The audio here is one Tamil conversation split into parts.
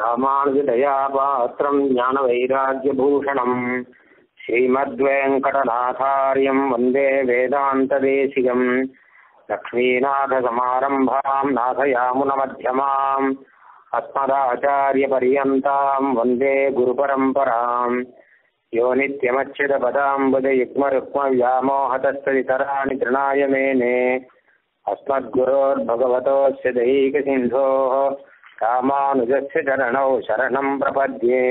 ராமானுஜதயாபாத்திரம் ஞான வைராக்யபூஷணம் ஸ்ரீமத்வேங்கடநாதாரியம் வந்தே வேதாந்ததேசிகம் லக்ஷ்மீநாதசமாரம்பாம் நாதயாமுனமத்யமாம் அஸ்மதாச்சாரியபரியந்தாம் வந்தே குருபரம்பராம் யோ நித்யமச்யுதபதாம்புஜயுக்மருக்மவ்யாமோஹதஸ்ததிதராணி திருநாயமேனே அஸ்மத்குரோர்பகவதோஸ்ய தைகசிந்தோஹ ராமானுஜஸ்ய சரணௌ சரணம்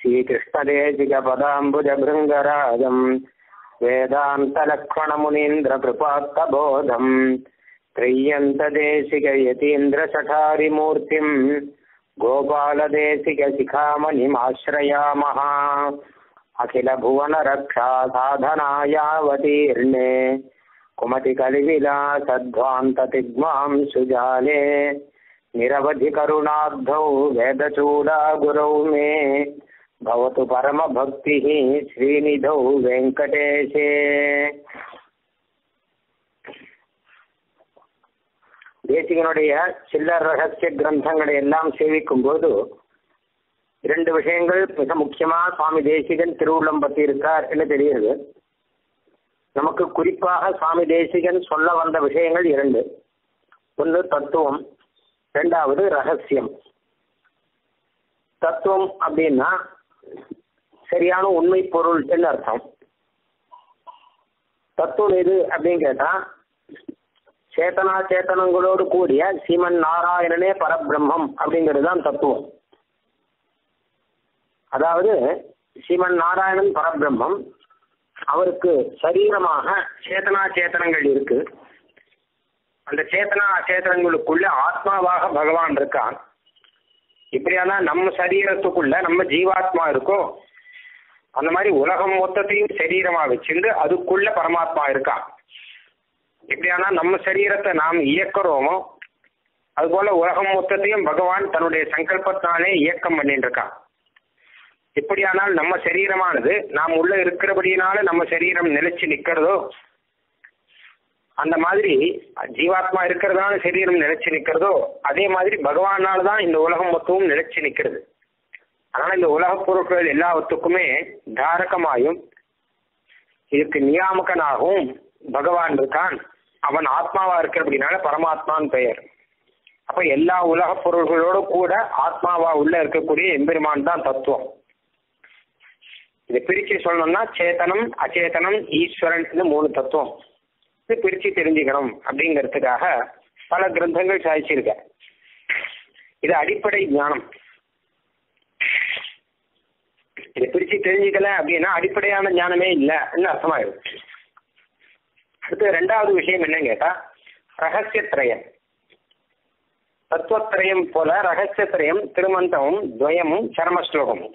பிரபத்யே. ஸ்ரீகிருஷ்ணதேசிகபதாம்புஜபிருங்கராஜம் வேதாந்தலக்ஷ்மணமுனீந்திரகிருபாத்தபோதம் த்ரியந்ததேசிகயதீந்திரசடாரிமூர்த்திம் கோபாலதேசிகசிகாமணிமாஸ்ரயாமஹ அகிலபுவனரக்ஷாசாதனாயாவதீர்ணே குமதிகலிவிலாசத்வாந்ததிக்மாம் சுஜாலே நிரவதி கருணாப்தௌ வேதசூடாகுரௌ மே பவது பரமபக்திஹ ஸ்ரீநிதௌ வெங்கடேஷே. தேசிகனுடைய சில்லர் ரகசிய கிரந்தங்களை எல்லாம் சேவிக்கும் போது இரண்டு விஷயங்கள் மிக முக்கியமா சுவாமி தேசிகன் திருவுள்ளம் பற்றி இருக்கார் என்று தெரிகிறது. நமக்கு குறிப்பாக சுவாமி தேசிகன் சொல்ல வந்த விஷயங்கள் இரண்டு. ஒன்று தத்துவம், இரண்டாவது ரகசியம். தத்துவம் அப்படின்னா சரியான உண்மை பொருள் என்று அர்த்தம். தத்துவம் எது அப்படின்னு கேட்டா சேத்தனா சேத்தனங்களோடு கூடிய சீமன் நாராயணனே பரபிரம்மம் அப்படிங்கிறது தான் தத்துவம். அதாவது சீமன் நாராயணன் பரபிரம்மம், அவருக்கு சரீரமாக சேத்தனா சேத்தனங்கள் இருக்கு. அந்த சேத்தனா அச்சேதனங்களுக்குள்ள ஆத்மாவாக பகவான் இருக்கான். இப்படியானா நம்ம சரீரத்துக்குள்ள நம்ம ஜீவாத்மா இருக்கோ, அந்த மாதிரி உலகம் மொத்தத்தையும் சரீரமா வச்சிருந்து அதுக்குள்ள பரமாத்மா இருக்கான். இப்படியானா நம்ம சரீரத்தை நாம் இயக்கிறோமோ, அதுபோல உலகம் மொத்தத்தையும் பகவான் தன்னுடைய சங்கல்பத்தானே இயக்கம் பண்ணிட்டு இருக்கான். இப்படியானால் நம்ம சரீரமானது நாம் உள்ள இருக்கிறபடியினால நம்ம சரீரம் நிலைச்சு நிக்கிறதோ, அந்த மாதிரி ஜீவாத்மா இருக்கிறதுனால சரீரம் நிலைச்சு நிற்கிறதோ, அதே மாதிரி பகவானால் தான் இந்த உலகம் மொத்தமும் நிலைச்சு நிற்கிறது. அதனால இந்த உலக பொருட்கள் எல்லாவற்றுக்குமே தாரகமாயும் இதுக்கு நியாமகனாகவும் பகவான் இருக்கான். அவன் ஆத்மாவா இருக்கிற அப்படின்னால பரமாத்மான்னு பெயர். அப்ப எல்லா உலக பொருள்களோட கூட ஆத்மாவா உள்ள இருக்கக்கூடிய எம்பெருமான் தான் தத்துவம். இதை பிரிச்சு சொல்லணும்னா சேத்தனம், அச்சேதனம், ஈஸ்வரன், இது மூணு தத்துவம். பிரிச்சு தெரிஞ்சுக்கணும் அப்படிங்கிறதுக்காக பல கிரந்தங்கள் சாதிச்சிருக்க. இது அடிப்படை ஞானம். இதை பிரிச்சு தெரிஞ்சுக்கல அப்படின்னா அடிப்படையான ஞானமே இல்லைன்னு அர்த்தமாயிடும். அடுத்து ரெண்டாவது விஷயம் என்னன்னு கேட்டா ரகசியத்ரயம். தத்துவத்ரயம் போல ரகசியத்ரயம் திருமந்தமும் துவயமும் சரமஸ்லோகமும்.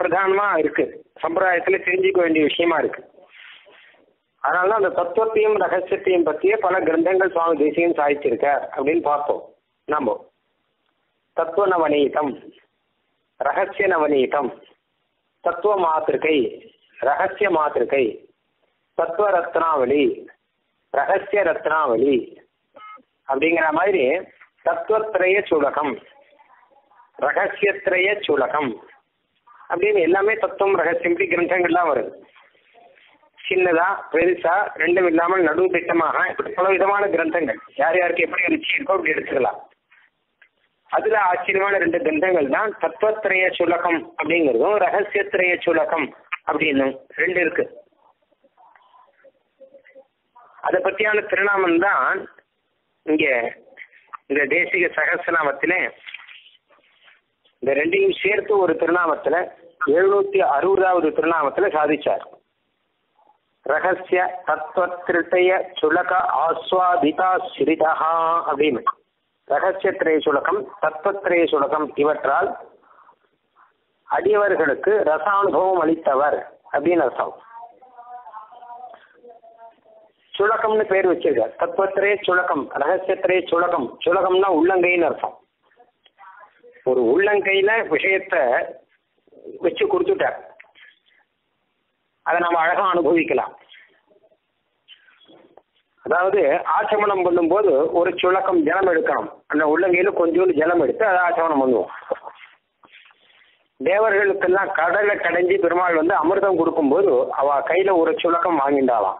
பிரதானமா இருக்கு. சம்பிரதாயத்துல தெரிஞ்சுக்க வேண்டிய விஷயமா இருக்கு. அதனாலதான் அந்த தத்துவத்தையும் ரகசியத்தையும் பற்றிய பல கிரந்தங்கள் சுவாமி தேசிகன் சாதிச்சிருக்கார் அப்படின்னு பார்ப்போம். நம்ம தத்துவ நவநீதம், ரகசிய நவநீதம், தத்துவ மாத்திருக்கை, ரகசிய மாத்திருக்கை, தத்துவ ரத்னாவளி, ரகசிய ரத்னாவளி அப்படிங்கிற மாதிரி தத்துவத்திரைய சுலகம், ரகசியத்திரைய சுலகம் அப்படின்னு எல்லாமே தத்துவம் ரகசியம் கிரந்தங்கள்லாம் வருது. சின்னதா பெருசா ரெண்டும் இல்லாமல் நடுவு திட்டமாக இப்படி பல விதமான கிரந்தங்கள் யார் யாருக்கு எப்படி ருச்சி இருக்கோ அப்படி எடுத்துக்கலாம். அதுல ஆச்சரியமான ரெண்டு கிரந்தங்கள் தான் தத்துவத்திரைய சுலகம் அப்படிங்கிறதும் ரகசியத்திரைய சுலகம் அப்படின்னு ரெண்டு இருக்கு. அதை பத்தியான திருநாமம் தான் இங்க இந்த தேசிக சகஸ்ரநாமத்திலே இந்த ரெண்டையும் சேர்த்து ஒரு திருநாமத்துல 760வது திருநாமத்துல சாதிச்சார். ரகசிய தத்துவ திருட்டய சுலக ஆஸ்வாதிதா சிரிதா அப்படின்னு ரகசியத்திரய சுலகம், தத்துவத்திரய சுலகம் இவற்றால் அடியவர்களுக்கு ரச அனுபவம் அளித்தவர் அப்படின்னு அர்த்தம். சுலகம்னு பேர் வச்சிருக்கார். தத்துவத்திரே சுலகம், ரகசியத்திரே சுலகம். சுலகம்னா உள்ளங்கைன்னு அர்த்தம். ஒரு உள்ளங்கையில விஷயத்த வச்சு கொடுத்துட்டார், அதை நம்ம அழகா அனுபவிக்கலாம். அதாவது ஆச்சமனம் பண்ணும்போது ஒரு சுலகம் ஜலம் எடுக்கணும், அந்த உள்ளங்கையில கொஞ்சோண்டு ஜலம் எடுத்து அதை ஆச்சமனம் பண்ணுவோம். தேவர்களுக்கெல்லாம் கடலை கடைஞ்சி பெருமாள் வந்து அமிர்தம் கொடுக்கும்போது அவ கையில ஒரு சுலகம் வாங்கிண்டாலாம்,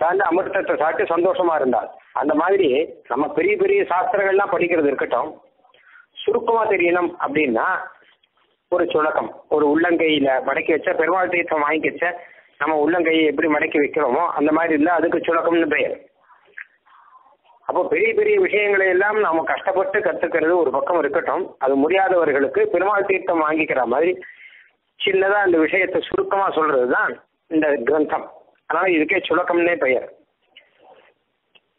சார்ந்த அமிர்தத்தை சாப்பிட்டு சந்தோஷமா இருந்தாள். அந்த மாதிரி நம்ம பெரிய பெரிய சாஸ்திரங்கள்லாம் படிக்கிறது இருக்கட்டும், சுருக்கமா தெரியணும் அப்படின்னா ஒரு சுலகம், ஒரு உள்ளங்கையில மடக்கி வச்ச பெருமாள் தீர்த்தம் வாங்கிக்கச்ச நம்ம உள்ளங்கையை எப்படி மடக்கி வைக்கிறோமோ அந்த மாதிரி இல்லை, அதுக்கு சுலகம்னு பெயர். அப்போ பெரிய பெரிய விஷயங்களை எல்லாம் நம்ம கஷ்டப்பட்டு கத்துக்கிறது ஒரு பக்கம் இருக்கட்டும், அது முடியாதவர்களுக்கு பெருமாள் தீர்த்தம் வாங்கிக்கிற மாதிரி சின்னதா அந்த விஷயத்தை சுருக்கமா சொல்றதுதான் இந்த கிரந்தம். அதனால இதுக்கே சுலகம்னே பெயர்.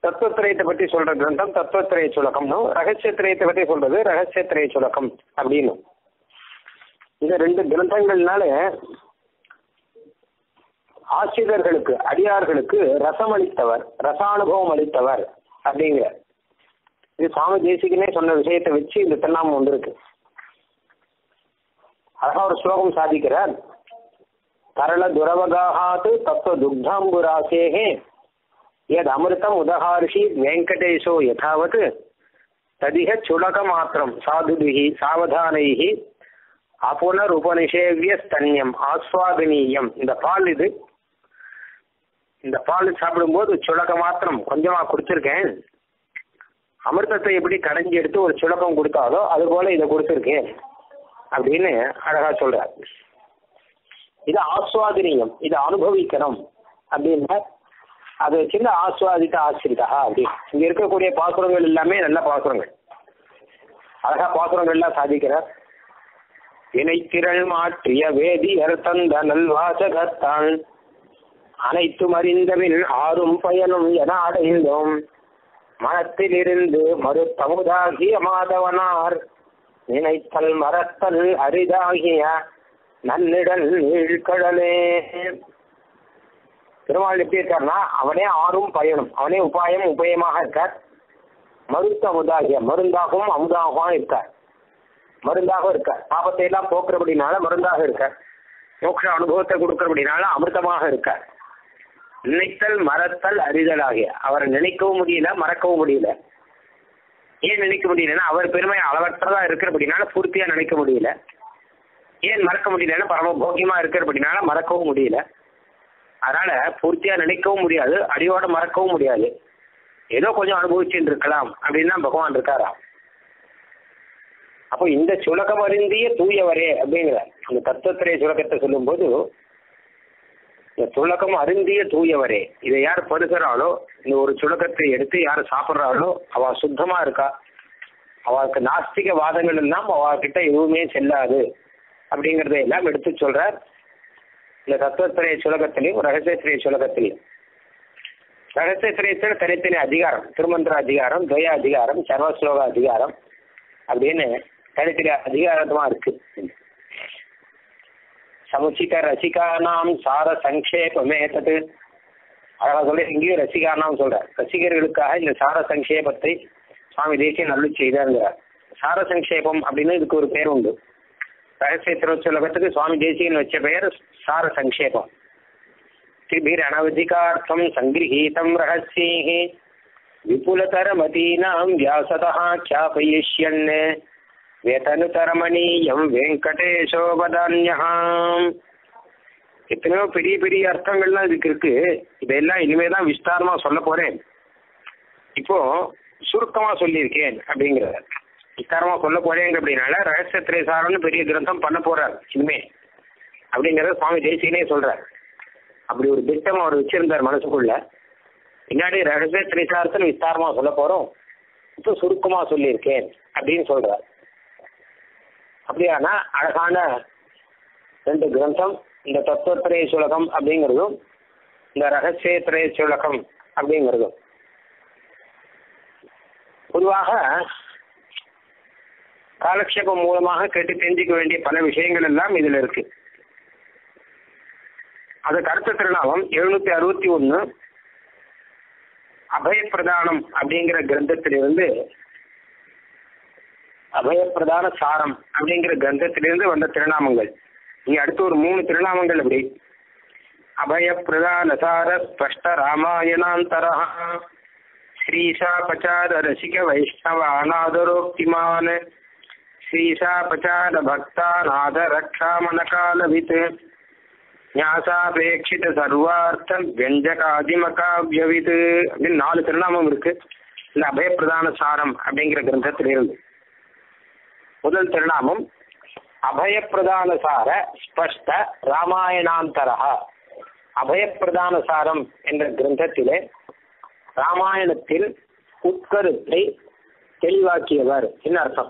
தத்துவத்திரயத்தை பற்றி சொல்ற கிரந்தம் தத்துவத்திரய சுலகம்னு, ரகசியத்திரயத்தை பற்றி சொல்றது ரகசியத்திரய சுலகம் அப்படின்னு. இந்த ரெண்டு கிரந்தங்கள்னால ஆசிரியர்களுக்கு, அடியார்களுக்கு ரசம் அளித்தவர், ரசானுபவம் அளித்தவர் அப்படிங்கிற இது சுவாமி தேசிகனே சொன்ன விஷயத்தை வச்சு இந்த திருநாமம் வந்திருக்கு. அழகா ஒரு ஸ்லோகம் சாதிக்கிறார். தரள துரவகாஹாத்து தத்துவ துக்தாம்புராசேகே யத் அமிர்தம் உதஹாரிஷி வெங்கடேஷோ யதாவத் ததிக சுலக மாத்திரம் சாதுபிஹி சாவதானைஹி அபுனர் உபநிஷேவிய ஸ்தன்யம் ஆஸ்வாதனீயம். இந்த பால் சாப்பிடும்போது சுலக மாத்திரம் கொஞ்சமா குடிச்சிருக்கேன், அமிர்தத்தை எப்படி கடைஞ்சி எடுத்து ஒரு சுலகம் கொடுத்தாலோ அது போல இதை கொடுத்துருக்கேன் அப்படின்னு அழகா சொல்றார். இது ஆஸ்வாதனீயம், இதை அனுபவிக்கணும் அப்படின்னா அதை வச்சிருந்து ஆஸ்வாதிக்க ஆசிரியா அப்படின்னு. இங்க இருக்கக்கூடிய பாசுரங்கள் எல்லாமே நல்ல பாசுரங்கள், அழகா பாசுரங்கள்லாம் சாதிக்கிறார். வினைத்திரள் மாற்றிய வேதியர் தந்த நல்வாசகத்தான் அனைத்தும் அறிந்தவில் ஆறும் பயனும் என அடைந்தோம் மனத்தில் இருந்து மறுத்தமுதாகிய மாதவனார் நினைத்தல் மறத்தல் அரிதாகிய நன்னிடல் நீழ்கடலே. பெருமாள் எப்படி இருக்காருன்னா அவனே ஆறும் பயனும், அவனே உபாயம் உபயமாக இருக்கார், மருத்தமுதாகிய மருந்தாகவும் அமுதாகவும் இருக்கார், மருந்தாக இருக்கார். பாபத்தை எல்லாம் போக்குறபடினால மருந்தாக இருக்கார், மோட்ச அனுபவத்தை கொடுக்கறபடினால அமிர்தமாக இருக்கார். நினைத்தல் மறத்தல் அறிதலாகிய, அவரை நினைக்கவும் முடியல மறக்கவும் முடியல. ஏன் நினைக்க முடியலன்னா அவர் பெருமை அளவற்றதா இருக்கிறபடினால பூர்த்தியா நினைக்க முடியல, ஏன் மறக்க முடியலன்னா பரமபோக்கியமா இருக்கிறபடினால மறக்கவும் முடியல. அதனால பூர்த்தியா நினைக்கவும் முடியாது, அடியோட மறக்கவும் முடியாது, ஏதோ கொஞ்சம் அனுபவிச்சுட்டு இருக்கலாம் அப்படின்னு தான் பகவான் இருக்காரா. அப்போ இந்த சுலகம் அருந்திய தூயவரே அப்படிங்கிற அந்த தத்துவத்திரைய சுலகத்தை சொல்லும் போது இந்த சுலகம் அருந்திய தூயவரே, இதை யார் பருகிறாளோ, இந்த ஒரு சுலகத்தை எடுத்து யார் சாப்பிட்றாளோ அவ சுத்தமா இருக்கா, அவளுக்கு நாஸ்திக வாதங்கள் எல்லாம் அவகிட்ட எதுவுமே செல்லாது அப்படிங்கிறத எல்லாம் எடுத்து சொல்றார் இந்த தத்துவத்திரைய சுலகத்திலையும் ரகசியத்திரைய சுலகத்திலையும். ரகசியத்திரையத்தில் தனித்தனி அதிகாரம், திருமந்திர அதிகாரம், துவய அதிகாரம், சர்வஸ்லோக அதிகாரம் அப்படின்னு தனித்திர அதிகாரமா இருக்கு. சமுச்சித ரசிகானாம் சார சங்கேபமே தத்து அழகா சொல்ற. இங்கேயும் ரசிகானாம் சொல்ற, ரசிகர்களுக்காக இந்த சார சங்கேபத்தை சுவாமி தேசிய நல்ல செய்தாங்கிறார். சார சங்கேபம் அப்படின்னு இதுக்கு ஒரு பேர் உண்டு. ரகசிய திருச்சலகத்துக்கு சுவாமி தேசியன் வச்ச பெயர் சார சங்கேபம். திபிர் அனவதிகார்த்தம் சங்கிரஹீதம் ரகசியே விபுலதரமதீனாம் வியாசதஹா க்யாபயிஷ்யன் வேதனுதரமணீயம் வெங்கடேஷோபதான்யஹாம். எத்தனையோ பெரிய பெரிய அர்த்தங்கள்லாம் இதுக்கு இருக்கு. இதெல்லாம் இனிமே தான் விஸ்தாரமா சொல்ல போறேன். இப்போ சுருக்கமா சொல்லியிருக்கேன் அப்படிங்கிறத விஸ்தாரமா சொல்ல போறேங்க அப்படின்னால ரகசியத்திரேசாரம்னு பெரிய கிரந்தம் பண்ண போறார் இனிமே அப்படிங்கிறத சுவாமி தேசிகனே சொல்றார். அப்படி ஒரு திட்டம் அவர் வச்சிருந்தார் மனசுக்குள்ள. பின்னாடி ரகசிய திரைசாரத்தில் விஸ்தாரமா சொல்ல போறோம், இப்போ சுருக்கமா சொல்லியிருக்கேன் அப்படின்னு சொல்றார். அப்படியானா அழகான ரெண்டு கிரந்தம், இந்த தத்துவத்திரைய சுலகம் அப்படிங்கிறதும் இந்த ரகசிய திரைய சுலகம் அப்படிங்கிறதும். பொதுவாக காலக்ஷேபம் மூலமாக கேட்டு தெரிஞ்சிக்க வேண்டிய பல விஷயங்கள் எல்லாம் இதில் இருக்கு. அது கருத்து திருநாமம் 761 அபயப்பிரதானம் அப்படிங்கிற கிரந்தத்திலிருந்து, அபயப்பிரதான சாரம் அப்படிங்கிற கிரந்தத்திலிருந்து வந்த திருநாமங்கள். இங்கே அடுத்து ஒரு 3 திருநாமங்கள் அப்படி. அபயப்பிரதான சார ஸ்பஷ்ட ராமாயணாந்தர ஸ்ரீஷா பச்சார ரசிக வைஷ்ணவ அநாதரோக்திமான் ஸ்ரீஷா பச்சார பக்தாநாத ரக்ஷாமணகாலவித் ஞாசாபேட்சித சர்வார்த்த வெஞ்சகாதிமகாவியவித் அப்படின்னு 4 திருநாமம் இருக்கு இந்த அபயப்பிரதான சாரம் அப்படிங்கிற கிரந்தத்திலிருந்து. முதல் திருநாமம் அபயப்பிரதான சார ஸ்பஷ்ட ராமாயணாந்தரஹ. அபயப்பிரதான சாரம் என்ற கிரந்தத்திலே ராமாயணத்தில் உட்கருத்தை தெளிவாக்கியவர் என்ன அர்த்தம்.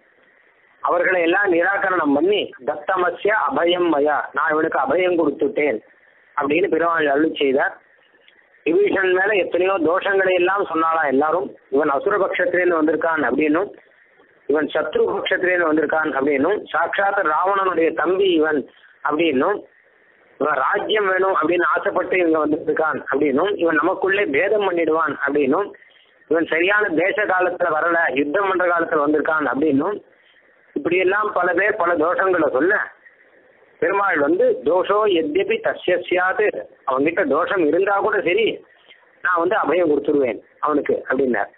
அவர்களை எல்லாம் நிராகரணம் பண்ணி தத்தமஸ்ய அபயம் மயா, நான் இவனுக்கு அபயம் கொடுத்துட்டேன் அப்படின்னு பெருமாள் அருள் செய்தார். விபீஷன் மேல எத்தனையோ தோஷங்களை எல்லாம் சொன்னாலாம் எல்லாரும். இவன் அசுரபக்ஷத்திலேன்னு வந்திருக்கான் அப்படின்னும், இவன் சத்ரு பட்சத்திலேன்னு வந்திருக்கான் அப்படின்னும், சாட்சாத் ராவணனுடைய தம்பி இவன் அப்படின்னும், இவன் ராஜ்யம் வேணும் அப்படின்னு ஆசைப்பட்டு இவங்க வந்துருக்கான் அப்படின்னும், இவன் நமக்குள்ளே பேதம் பண்ணிடுவான் அப்படின்னும், இவன் சரியான தேச காலத்துல வரல யுத்தம் பண்ற காலத்துல வந்திருக்கான் அப்படின்னும், இப்படி எல்லாம் பல பேர் பல தோஷங்களை சொல்ல பெருமாள் வந்து தோஷோ எத்யபி தஸ்யாது, அவன்கிட்ட தோஷம் இருந்தா கூட சரி நான் வந்து அபயம் கொடுத்துருவேன் அவனுக்கு அப்படின்னார்.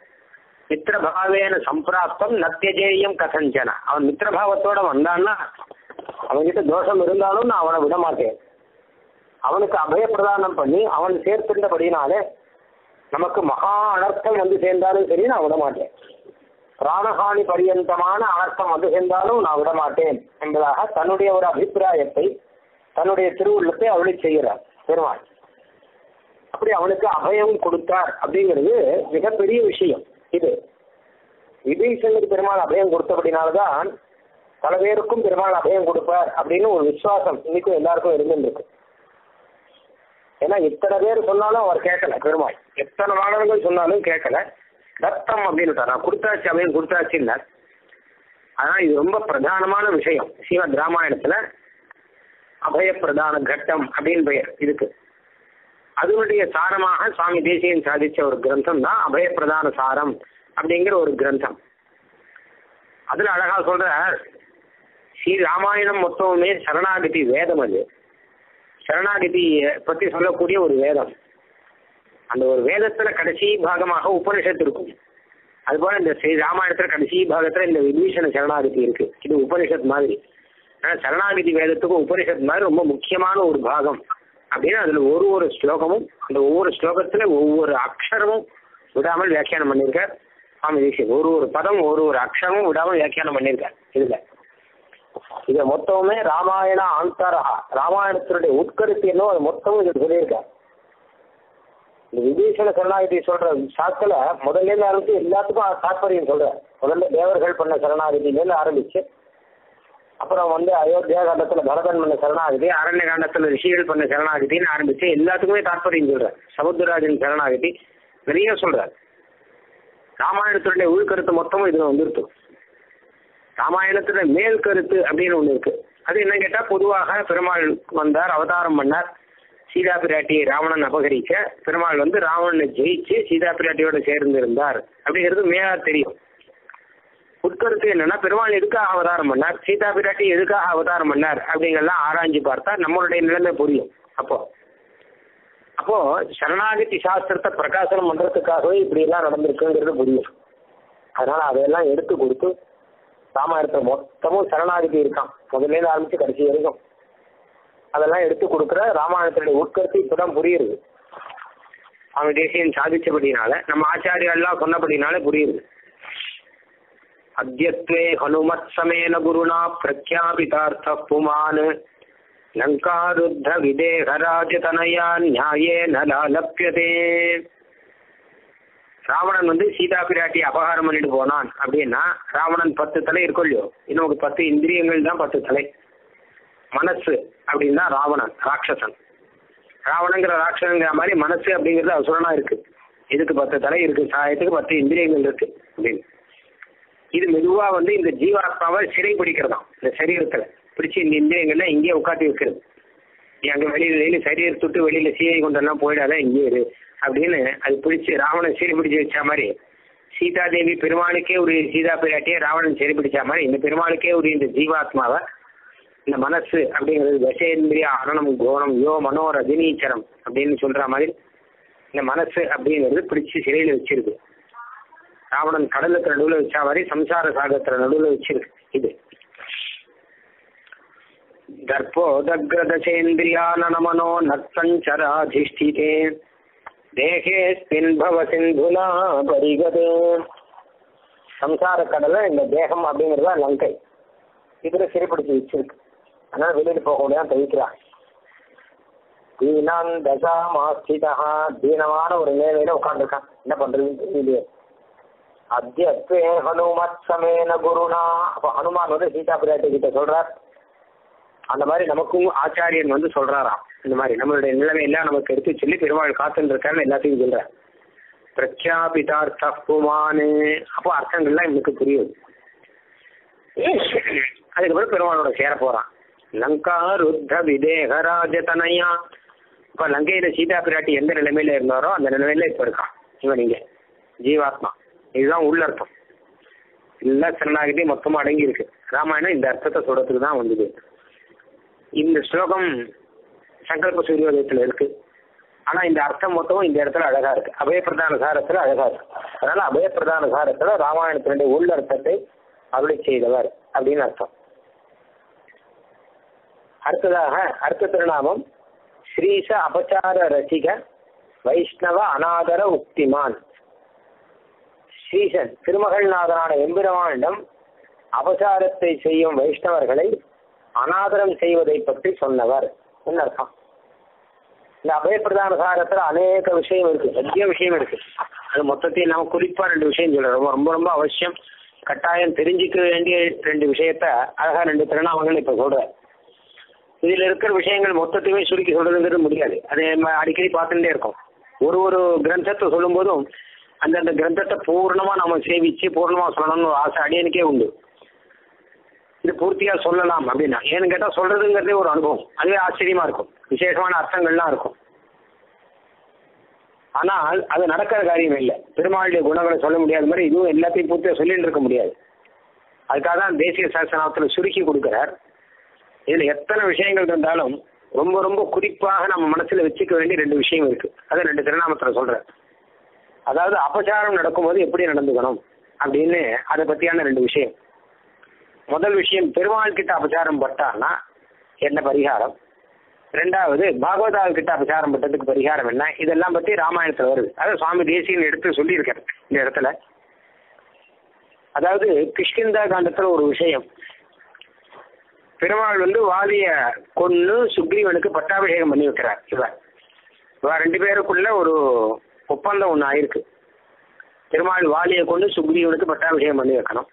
மித்திரபாவேன சம்பிராப்தம் நத்தியஜேயம் கசஞ்சன, அவன் மித்திரபாவத்தோட வந்தான்னா அவன்கிட்ட தோஷம் இருந்தாலும் நான் அவனை விட மாட்டேன். அவனுக்கு அபயப்பிரதானம் பண்ணி அவன் சேர்த்திருந்தபடினாலே நமக்கு மகா அனர்த்தம் வந்து சேர்ந்தாலும் சரி நான் விடமாட்டேன், பிராணஹானி பரியந்தமான அனர்த்தம் வந்து சேர்ந்தாலும் நான் விடமாட்டேன் என்பதாக தன்னுடைய ஒரு அபிப்பிராயத்தை தன்னுடைய திருவுள்ளத்தை அவளை செய்கிறார் பெருமாள். அப்படி அவனுக்கு அபயம் கொடுத்தார் அப்படிங்கிறது மிகப்பெரிய விஷயம். இது விபீஷனுக்கு பெருமாள் அபயம் கொடுத்தபடினால்தான் பல பேருக்கும் பெருமாள் அபயம் கொடுப்பார் அப்படின்னு ஒரு விசுவாசம் இன்னைக்கு எல்லாருக்கும் இருந்துருக்கு. ஏன்னா எத்தனை பேர் சொன்னாலும் அவர் கேட்கல, பெருமாள் எத்தனை வானவர்கள் சொன்னாலும் கேட்கல, தத்தம் அப்படின்னு நான் கொடுத்தாச்சு அப்படின்னு கொடுத்தாச்சுன்னா. ஆனா இது ரொம்ப பிரதானமான விஷயம். ஸ்ரீமத் ராமாயணத்துல அபயப்பிரதான கட்டம் அப்படின்னு பெயர் இதுக்கு. அதனுடைய சாரமாக சுவாமி தேசிகன் சாதிச்ச ஒரு கிரந்தம் தான் அபயப்பிரதான சாரம் அப்படிங்கிற ஒரு கிரந்தம். அதுல அழகா சொல்ற ஸ்ரீ ராமாயணம் மொத்தமுமே சரணாகதி வேதம். அது சரணாகதி பத்தி சொல்லக்கூடிய ஒரு வேதம். அந்த ஒரு வேதத்துல கடைசி பாகமாக உபனிஷத்து இருக்கும். அதுபோல இந்த ஸ்ரீ ராமாயணத்துல கடைசி பாகத்துல இந்த விபீஷண சரணாகதி இருக்கு. இது உபனிஷத் மாதிரி. ஆனா சரணாகதி வேதத்துக்கும் உபனிஷத் மாதிரி ரொம்ப முக்கியமான ஒரு பாகம் அப்படின்னு அதுல ஒரு ஸ்லோகமும் அந்த ஒவ்வொரு ஸ்லோகத்துல ஒவ்வொரு அக்ஷரமும் விடாமல் வியாக்கியானம் பண்ணியிருக்கார் சுவாமி தேசிகன். ஒரு பதம் ஒரு அக்ஷரமும் விடாமல் வியாக்கியானம் பண்ணியிருக்கார். இதுல இதை மொத்தமுமே ராமாயண ஆந்தரஹா, ராமாயணத்தினுடைய உட்கருத்து என்னோ அது மொத்தமும் இதை சொல்லியிருக்காரு. இந்த விபீஷண சரணாகதி சொல்ற சாக்கல முதல்ல ஆரம்பிச்சு எல்லாத்துக்கும் தாற்பயம் சொல்ற. முதல்ல தேவர்கள் பண்ண சரணாகதியில ஆரம்பிச்சு, அப்புறம் வந்து அயோத்தியா காண்டத்துல பரதன் பண்ண சரணாகதி, அரண்ய காண்டத்துல ரிஷிகள் பண்ண சரணாகதின்னு ஆரம்பிச்சு எல்லாத்துக்குமே தாற்பயம் சொல்ற. சமுத்திரராஜன் சரணாகதி நிறைய சொல்றாரு. ராமாயணத்தினுடைய உள்கருத்து மொத்தமும் இதுல வந்துருக்கும். ராமாயணத்துல மேல் கருத்து அப்படின்னு ஒண்ணு இருக்கு. அது என்ன கேட்டா, பொதுவாக பெருமாள் வந்தார், அவதாரம் பண்ணார், சீதா பிராட்டியை ராவணன் அபகரிக்க பெருமாள் வந்து ராவணனை ஜெயிச்சு சீதா பிராட்டியோட சேர்ந்து இருந்தார் அப்படிங்கிறது மேலா தெரியும். உட்கருத்து என்னன்னா, பெருமாள் எதுக்காக அவதாரம் பண்ணார், சீதா பிராட்டி எதுக்காக அவதாரம் பண்ணார் அப்படிங்கெல்லாம் ஆராய்ஞ்சு பார்த்தா நம்மளுடைய நிலைமை புரியும். அப்போ சரணாகதி சாஸ்திரத்தை பிரகாசனம் பண்றதுக்காகவே இப்படி எல்லாம் நடந்திருக்குங்கிறது புரியும். அதனால அதையெல்லாம் எடுத்து கொடுத்து ராமாயணத்துல மொத்தமும் சரணாகதி இருக்கான் முதல்ல ஆரம்பிச்சு கடைசி வரைக்கும். அதெல்லாம் எடுத்து கொடுக்குற ராமாயணத்தினுடைய உட்கருத்து இப்பதான் புரியுது. அவன் தேசியம் சாதிச்சபடினால நம்ம ஆச்சாரியெல்லாம் சொன்னபடினால புரியுது. अद्यत्वे हनुमत्समेन गुरुना प्रख्यापितार्थः पुमान् लङ्कारुद्ध विदेहराजतनया न्यायेन लालप्यते ராவணன் வந்து சீதா பிராட்டியை அபகாரம் பண்ணிட்டு போனான் அப்படின்னா ராவணன் 10 தலை இருக்கும் இல்லையோ, இன்னொரு 10 இந்திரியங்கள் தான் 10 தலை. மனசு அப்படின்னா ராவணன் ராட்சசன், ராவணங்கிற ராட்சசங்கிற மாதிரி மனசு அப்படிங்கிறது அசுரனா இருக்கு. இதுக்கு 10 தலை இருக்கு, சாயத்துக்கு 10 இந்திரியங்கள் இருக்கு அப்படின்னு. இது மெதுவா வந்து இந்த ஜீவாத்மாவை சிறை பிடிக்கிறதாம். இந்த சரீரத்துல பிடிச்சி இந்த இந்திரியங்கள்ல இங்கேயே உட்காந்து வைக்கிறது. நீ அங்க வெளியில சரீரத்தை விட்டு வெளியில சீதை கொண்டெல்லாம் போயிடாதான், இங்கே இரு அப்படின்னு. அது பிடிச்சி ராவணன் சீரி பிடிச்சி வச்சா மாதிரி சீதா தேவி பெருமாளுக்கே ஒரு சீதா பிராட்டியை ராவணன் சீரி பிடிச்சா மாதிரி இந்த பெருமாளுக்கே ஒரு இந்த ஜீவாத்மாவை இந்த மனசு அப்படிங்கிறது விஷயந்திரிய அரணம் கோணம் யோ மனோரஜினீச்சரம் அப்படின்னு சொல்ற மாதிரி இந்த மனசு அப்படிங்கிறது பிடிச்சி சிறையில் வச்சிருக்கு. ராவணன் கடலுக்கு நடுவில் வச்சா மாதிரி சம்சார சாகத்துல நடுவில் வச்சிருக்கு. இது தர்போதக்ரதசேந்திரியான மனோ நச்சராதிஷ்டிதே தேகே ஸ்பின்பவ சிந்துலா பரிகதே. சம்சார கடலை இந்த தேகம் அப்படிங்கிறது தான் லங்கை. இதுல சிறைப்பிடிச்சு வச்சிருக்கு, ஆனா வெளியில போக முடியாம தவிக்கிறான். தீனான் தசா மாஸ்திதா, தீனமான ஒரு நிலையில உட்காந்துருக்கான், என்ன பண்றதுன்னு தெரியலையே. அத்யத்வே ஹனுமத் சமேன குருனா, அப்ப ஹனுமான் வந்து சீதா பிராட்டி கிட்ட சொல்றார். அந்த மாதிரி நமக்கும் ஆச்சாரியன் வந்து சொல்றாராம், இந்த மாதிரி நம்மளுடைய நிலைமையெல்லாம் நமக்கு எடுத்து சொல்லி பெருமாள் காத்துன்னு இருக்கான்னு எல்லாத்தையும் சொல்ற. பிரக்யாபிதார்த்த புமானு, அப்போ அர்த்தங்கள்லாம் எனக்கு புரியுது. அதுக்கப்புறம் பெருமாளோட சேர போறான். லங்கா ருத்த விதேகராஜதனையா, இப்ப லங்கையில சீதா பிராட்டி எந்த நிலைமையில இருந்தாரோ அந்த நிலைமையில இப்ப இருக்கான் இவன். நீங்க ஜீவாத்மா, இதுதான் உள்ள அர்த்தம். எல்லா சரணாகதி மொத்தமா அடங்கி இருக்கு. ராமாயணம் இந்த அர்த்தத்தை சொல்றதுக்கு தான் வந்தது. இந்த ஸ்லோகம் சங்கல்ப சூரியோதயத்துல இருக்கு, ஆனா இந்த அர்த்தம் மொத்தமும் இந்த இடத்துல அழகா இருக்கு. அபயப்பிரதான சாரத்துல அழகா இருக்கு. அதனால அபயப்பிரதான சாரத்துல ராமாயணத்தினுடைய உள்ள அர்த்தத்தை அருளை செய்தவர் அப்படின்னு அர்த்தம். அடுத்ததாக அடுத்த திருநாமம் ஸ்ரீச அபச்சார ரசிக வைஷ்ணவ அநாதர உக்திமான். ஸ்ரீசன் திருமகள்நாதனான எம்பிரமானிடம் அபச்சாரத்தை செய்யும் வைஷ்ணவர்களை அநாதரம் செய்வதை பற்றி சொன்னவர் என்ன அர்த்தம். இந்த அபயப்பிரதான சாரத்துல அநேக விஷயம் இருக்கு, நிறைய விஷயம் இருக்கு. அது மொத்தத்தையும் நாம குறிப்பா 2 விஷயம் சொல்றோம். ரொம்ப ரொம்ப ரொம்ப அவசியம், கட்டாயம் தெரிஞ்சிக்க வேண்டிய 2 விஷயத்த அழகா 2 திருநாமங்கள் இப்ப சொல்றேன். இதுல இருக்கிற விஷயங்கள் மொத்தத்தையுமே சுருக்கி சொல்றதுங்கிறது முடியாது. அது அடிக்கடி பார்த்துட்டே இருக்கும். ஒரு ஒரு கிரந்தத்தை சொல்லும் போதும் அந்தந்த கிரந்தத்தை பூர்ணமா நம்ம சேவிச்சு பூர்ணமா சொல்லணும்னு ஆசை அடியனுக்கே உண்டு. இது பூர்த்தியா சொல்லலாம் அப்படின்னா ஏன்னு கேட்டா சொல்றதுங்கிறதே ஒரு அனுபவம். அதுவே ஆச்சரியமா இருக்கும், விசேஷமான அர்த்தங்கள்லாம் இருக்கும். ஆனால் அது நடக்கிற காரியம் இல்லை. பெருமாளுடைய குணங்களை சொல்ல முடியாத மாதிரி இதுவும் எல்லாத்தையும் பூர்த்தியா சொல்லிட்டு இருக்க முடியாது. அதுக்காக தான் தேசிய சாஸ்திரத்துல சுருக்கி கொடுக்கிறார். இதுல எத்தனை விஷயங்கள் இருந்தாலும் ரொம்ப ரொம்ப குறிப்பாக நம்ம மனசுல வச்சுக்க வேண்டிய 2 விஷயம் இருக்கு. அது 2 திருநாமத்துல சொல்ற. அதாவது அபச்சாரம் நடக்கும்போது எப்படி நடந்துக்கணும் அப்படின்னு அதை பத்தியான 2 விஷயம். முதல் விஷயம், பெருமாள் கிட்ட அபச்சாரம் பட்டான்னா என்ன பரிகாரம். 2வது, பாகவதால் கிட்ட அபச்சாரம் பட்டதுக்கு பரிகாரம் என்ன. இதெல்லாம் பத்தி ராமாயணத்துல வருது. அதாவது சுவாமி தேசியன் எடுத்து சொல்லியிருக்காரு இந்த இடத்துல. அதாவது கிஷ்கிந்தா காண்டத்துல ஒரு விஷயம், பெருமாள் வந்து வாலிய கொன்னு சுக்ரீவனுக்கு பட்டாபிஷேகம் பண்ணி வைக்கிறார். இவ 2 பேருக்குள்ள ஒரு ஒப்பந்தம் ஒண்ணு ஆயிருக்கு. பெருமாள் வாலிய கொண்டு சுக்ரீவனுக்கு பட்டாபிஷேகம் பண்ணி வைக்கணும்.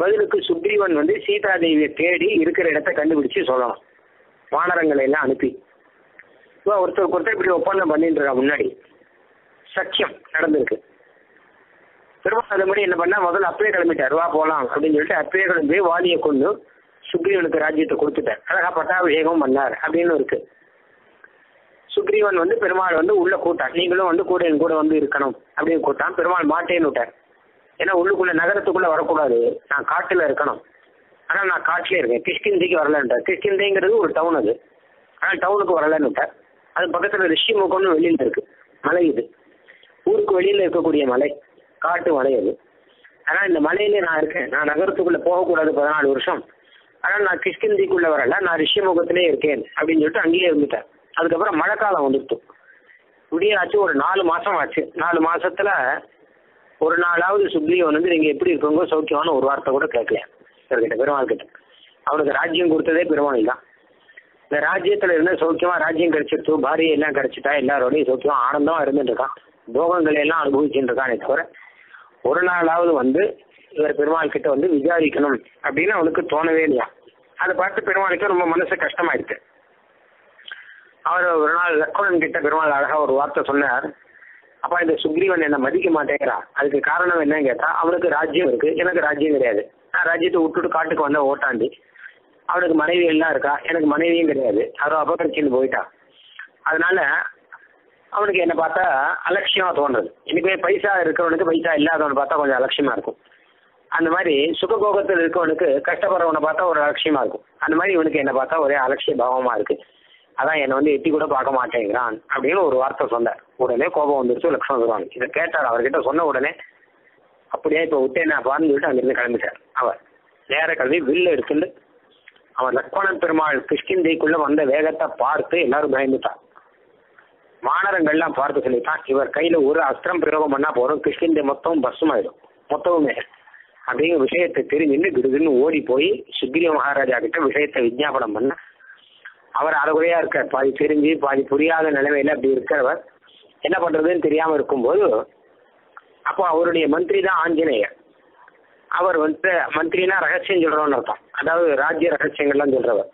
பதிலுக்கு சுக்ரீவன் வந்து சீதாதேவியை தேடி இருக்கிற இடத்த கண்டுபிடிச்சு சொல்லணும், வானரங்களை எல்லாம் அனுப்பி. ஒருத்தருக்கு ஒருத்தர் இப்படி ஒப்பந்தம் பண்ணிட்டு இருக்கா. முன்னாடி சக்கியம் நடந்திருக்கு. பெருமாள் அது மாதிரி என்ன பண்ணா, முதல்ல அப்பயே கிளம்பிட்டார், வா போலாம் அப்படின்னு சொல்லிட்டு அப்பயே கிளம்பி வாலியை கொண்டு சுக்ரீவனுக்கு ராஜ்யத்தை கொடுத்துட்டார். அழகா பட்டாபிஷேகம் பண்ணார் அப்படின்னு இருக்கு. சுக்ரீவன் வந்து பெருமாள் வந்து உள்ள கூட்டான், நீங்களும் வந்து கூட என் கூட வந்து இருக்கணும் அப்படின்னு கூட்டான். பெருமாள் மாட்டேன்னு விட்டார். ஏன்னா உள்ளுக்குள்ள நகரத்துக்குள்ள வரக்கூடாது, நான் காட்டுல இருக்கணும். ஆனா நான் காட்டுல இருக்கேன், கிஷ்கிந்தைக்கு வரலன்ட்டார். கிஷ்கிந்தைங்கிறது ஒரு டவுன் அது, ஆனா டவுனுக்கு வரலன்னு விட்டார். அது பக்கத்துல ரிஷிமுகம்னு வெளியில இருக்கு மலை. இது ஊருக்கு வெளியில இருக்கக்கூடிய மலை, காட்டு மலை அது. ஆனா இந்த மலையிலே நான் இருக்கேன், நான் நகரத்துக்குள்ள போகக்கூடாது 14 வருஷம். ஆனா நான் கிஷ்கிந்திக்குள்ள வரல, நான் ரிஷிமுகத்திலே இருக்கேன் அப்படின்னு சொல்லிட்டு அங்கேயே இருந்துட்டேன். அதுக்கப்புறம் மழைக்காலம் வந்துட்டு முடியாச்சு, ஒரு 4 மாசம் ஆச்சு. 4 மாசத்துல ஒரு நாளாவது சுக்ரீவன் வந்து நீங்க எப்படி இருக்கவங்க சௌக்கியமான ஒரு வார்த்தை கூட கேட்கல இவர்கிட்ட, பெருமாள் கிட்ட. அவனுக்கு ராஜ்யம் கொடுத்ததே பெருமாள் தான். இந்த ராஜ்யத்துல இருந்து சௌக்கியமா ராஜ்யம் கிடைச்சிட்டு பாரிய எல்லாம் கிடைச்சிட்டா எல்லாரோடையும் சௌக்கியமா ஆனந்தமா இருந்துட்டு இருக்கான், போகங்களை எல்லாம் அனுபவிச்சுட்டு இருக்கானே தவிர ஒரு நாளாவது வந்து இவர் பெருமாள் கிட்ட வந்து விசாரிக்கணும் அப்படின்னு அவனுக்கு தோணவே இல்லையா. அதை பார்த்து பெருமாளுக்கு ரொம்ப மனசு கஷ்டமாயிருக்கு. அவர் ஒரு நாள் லக்குணன் கிட்ட பெருமாள் அழகா ஒரு வார்த்தை சொன்னார். அப்பா இந்த சுக்ரீவன் என்னை மதிக்க மாட்டேங்கிறான், அதுக்கு காரணம் என்னன்னு கேட்டா அவனுக்கு ராஜ்யம் இருக்கு, எனக்கு ராஜ்யம் கிடையாது. நான் ராஜ்யத்தை விட்டுட்டு காட்டுக்கு வந்த ஓட்டாண்டி, அவனுக்கு மனைவி எல்லாம் இருக்கா, எனக்கு மனைவியும் கிடையாது, அவரை அபகரிச்சுன்னு போயிட்டான். அதனால அவனுக்கு என்னை பார்த்தா அலட்சியமா தோன்றது. இன்னைக்கு பைசா இருக்கிறவனுக்கு பைசா இல்லாதவனை பார்த்தா கொஞ்சம் அலட்சியமா இருக்கும். அந்த மாதிரி சுகபோகத்தில் இருக்கவனுக்கு கஷ்டப்படுறவனை பார்த்தா ஒரு அலட்சியமா இருக்கும். அந்த மாதிரி இவனுக்கு என்னை பார்த்தா ஒரே அலட்சிய பாவமா இருக்கு, அதான் என்னை வந்து எட்டி கூட பார்க்க மாட்டேங்கிறான் அப்படின்னு ஒரு வார்த்தை சொன்னார். உடனே கோபம் வந்துருச்சு லக்ஷ்மண பெருமாள். இதை கேட்டார் அவர்கிட்ட. சொன்ன உடனே அப்படியே இப்போ விட்டேன்னா பாருன்னு சொல்லிட்டு அங்கிருந்து கிளம்பிட்டார். அவர் நேர கிளம்பி வில்ல எடுத்துட்டு அவன் லக்ஷ்மணன் பெருமாள் கிஷ்கிந்தைக்குள்ள வந்த வேகத்தை பார்த்து எல்லாரும் பயந்துட்டான். மாணரங்கள்லாம் பார்த்து சொல்லிட்டான், இவர் கையில ஒரு அஸ்திரம் பிரயோகம் பண்ணா போறோம் கிஷ்கிந்தை மொத்தம் பஸ்மாயிடும் மொத்தமுமே அப்படிங்கிற விஷயத்தை தெரிஞ்சுன்னு கிடுதுன்னு ஓடி போய் சுக்ரீவ மகாராஜா கிட்ட விஷயத்தை விஞ்ஞாபனம் பண்ண அவர் அறகுறையா இருக்கார். பாதி தெரிஞ்சு பாதி புரியாத நிலைமையில அப்படி இருக்கிறவர் என்ன பண்றதுன்னு தெரியாம இருக்கும்போது அப்போ அவருடைய மந்திரி தான் ஆஞ்சநேயர். அவர் வந்து மந்திரினா ரகசியம் சொல்றவன்னு அர்த்தம், அதாவது ராஜ்ய ரகசியங்கள்லாம் சொல்றவர்.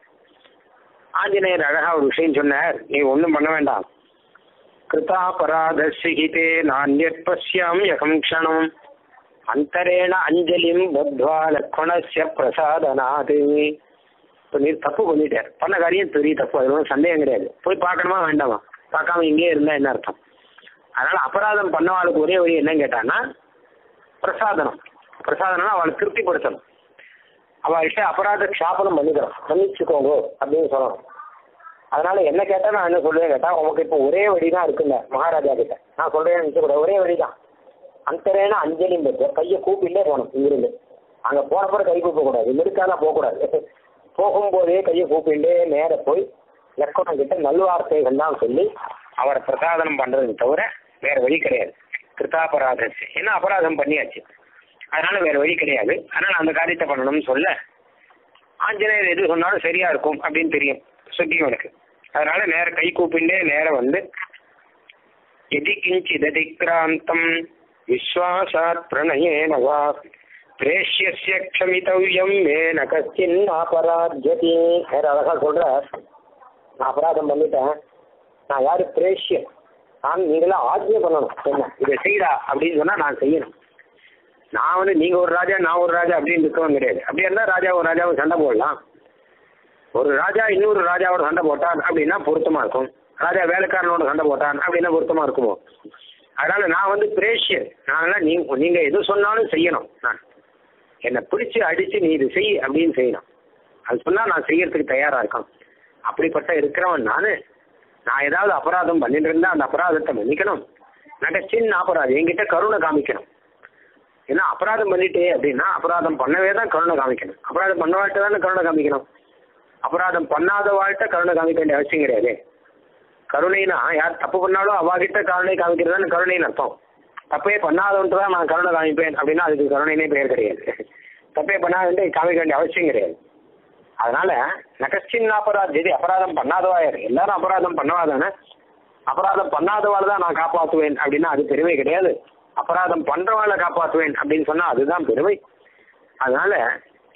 ஆஞ்சநேயர் அழகா ஒரு விஷயம் சொன்னார், நீ ஒன்றும் பண்ண வேண்டாம். கிருதாபராத சிகிதே நான் நிற்பஸ்யாம் யகம் க்ஷணம் அந்தரேண அஞ்சலிம் பத்வா லக்ஷ்மணஸ்ய பிரசாதனாது. இப்போ நீ தப்பு பண்ணிட்டார், பண்ண காரியம் பெரிய தப்பு, அது ஒன்றும் சந்தேகம் கிடையாது. போய் பார்க்கணுமா வேண்டாமா, பார்க்காம இங்கேயே இருந்தா என்ன அர்த்தம்? அதனால அபராதம் பண்ணவாளுக்கு ஒரே வழி என்னன்னு கேட்டான்னா பிரசாதனம். பிரசாதனம்னா அவளை திருப்திப்படுத்தணும். அவள்கிட்ட அபராத க்ஷாபனம் பண்ணிக்கிறோம், மன்னிச்சுக்கோங்க அப்படின்னு சொல்லணும். அதனால என்ன கேட்டா நான் என்ன சொல்றேன்னு கேட்டா, உனக்கு இப்போ ஒரே வழிதான் இருக்குல்ல மகாராஜா கிட்ட, நான் சொல்றேன்னு நினைச்சக்கூட ஒரே வழிதான். அந்தரேனா அஞ்சலி பெற்ற கையை கூப்பிட்டே போகணும். இங்கிருந்து அங்க போறப்பட கை கூப்பிடக்கூடாது, இருக்காதான் போகக்கூடாது. போகும்போதே கையை கூப்பிண்டே நேர போய் லக்ஷ்மணன் கிட்ட நல்வார்த்தைகள் தான் சொல்லி அவரை பிரசாதனம் பண்றதுக்கு தவிர வேற வழி கிடையாது. கிருத்தாபராதம், ஏன்னா அபராதம் பண்ணியாச்சு, அதனால வேற வழி கிடையாது, அதனால அந்த காரியத்தை பண்ணணும்னு சொல்ல ஆஞ்சநேயர் எது சொன்னாலும் சரியா இருக்கும் அப்படின்னு தெரியும் சுக்ரீவனுக்கு. அதனால நேர கை கூப்பிண்டே நேர வந்து எதி கிஞ்சிதிகிராந்தம் விஸ்வாசாத் பிரணயேனவா பிரேஷ்யஸ்ய க்ஷமிதவ்யம் மேன கஷ்டின் அபராஜ்யதி. வேற அழகா சொல்ற, நான் அபராதம் பண்ணிட்டேன், நான் யாரு பிரேஷ்யன், நான் நீங்களாம் ஆஜ்ஞை பண்ணணும், என்ன இதை செய்யறா அப்படின்னு சொன்னா நான் செய்யணும். நான் வந்து நீங்க ஒரு ராஜா நான் ஒரு ராஜா அப்படின்னு இருக்கவும் கிடையாது. அப்படியே இருந்தா ராஜா ஒரு ராஜாவும் சண்டை போடலாம், ஒரு ராஜா இன்னொரு ராஜாவோட சண்டை போட்டான் அப்படின்னா பொருத்தமா இருக்கும், ராஜா வேலைக்காரனோட சண்டை போட்டான் அப்படின்னா பொருத்தமா இருக்குமோ. அதனால நான் வந்து பிரேஷியன், நான் நீங்க எது சொன்னாலும் செய்யணும், நான் என்னை பிடிச்சி அடிச்சு நீ இது செய் அப்படின்னு செய்யணும், அது சொன்னா நான் செய்யறதுக்கு தயாரா இருக்கணும். அப்படிப்பட்ட இருக்கிறவன் நானு, நான் ஏதாவது அபராதம் பண்ணிட்டு இருந்தா அந்த அபராதத்தை மன்னிக்கணும், நான் சின்ன அபராதம் என்கிட்ட கருணை காமிக்கணும். ஏன்னா அபராதம் பண்ணிட்டே அப்படின்னா அபராதம் பண்ணவே தான் கருணை காமிக்கணும், அபராதம் பண்ண வாழ்க்கை தானே கருணை காமிக்கணும். அபராதம் பண்ணாத வாழ்க்கை கருணை காமிக்க வேண்டிய அவசியம் கிடையாது. கருணைனா யார் தப்பு பண்ணாலும் அவாகிட்ட கருணை காமிக்கிறதான்னு கருணைன்னு அர்த்தம். தப்பே பண்ணாதவன்ட்டு தான் நான் கருணை காமிப்பேன் அப்படின்னா அதுக்கு கருணைனே பெயர் கிடையாது, தப்பே பண்ணாதவன்ட்டு காமிக்க வேண்டிய அவசியம் கிடையாது. அதனால நகச்சின் அபராதம் எது, அபராதம் பண்ணாதவா எல்லாரும் அபராதம் பண்ணவா தானே, அபராதம் பண்ணாதவாள் தான் நான் காப்பாற்றுவேன் அப்படின்னா அது பெருமை கிடையாது, அபராதம் பண்றவாளை காப்பாற்றுவேன் அப்படின்னு சொன்னா அதுதான் பெருமை. அதனால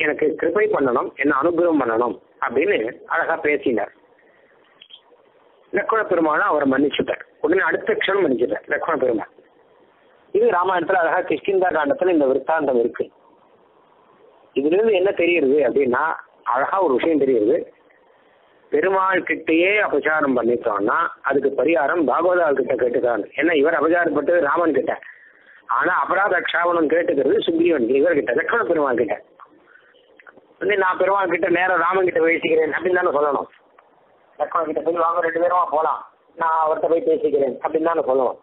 எனக்கு கிருபை பண்ணணும், என்ன அனுகிரகம் பண்ணணும் அப்படின்னு அழகா பேசினார். லக்ஷ்மண பெருமாளை அவரை மன்னிச்சுட்டார், உடனே அடுத்த க்ஷணம் மன்னிச்சுட்டார் லக்ஷ்மண பெருமாள். இது ராமாயணத்துல அழகா கிஷ்கிந்தா காண்டத்துல இந்த விற்த்தாந்தம் இருக்கு. இதுல இருந்து என்ன தெரியுது அப்படின்னா, அழகா ஒரு விஷயம் தெரியுது, பெருமாள் கிட்டேயே அபசாரம் பண்ணிட்டோம்னா அதுக்கு பரிகாரம் பாகவதால் கிட்ட கேட்டுக்கிறாங்க. ஏன்னா இவர் அபசாரப்பட்டது ராமன் கிட்ட, ஆனா அபராத க்ஷாபனம் கேட்டுக்கிறது சுக்ரீவன் இவர்கிட்ட லக்ஷ்மண பெருமாள் கிட்ட. வந்து நான் பெருமாள் கிட்ட நேரம் ராமன் கிட்ட பேசிக்கிறேன் அப்படின்னு தானே சொல்லணும், லக்ஷ்மணன் கிட்ட போய் வாங்க ரெண்டு பேரும் போகலாம் நான் அவர்கிட்ட போய் பேசிக்கிறேன் அப்படின்னு தானே சொல்லணும்.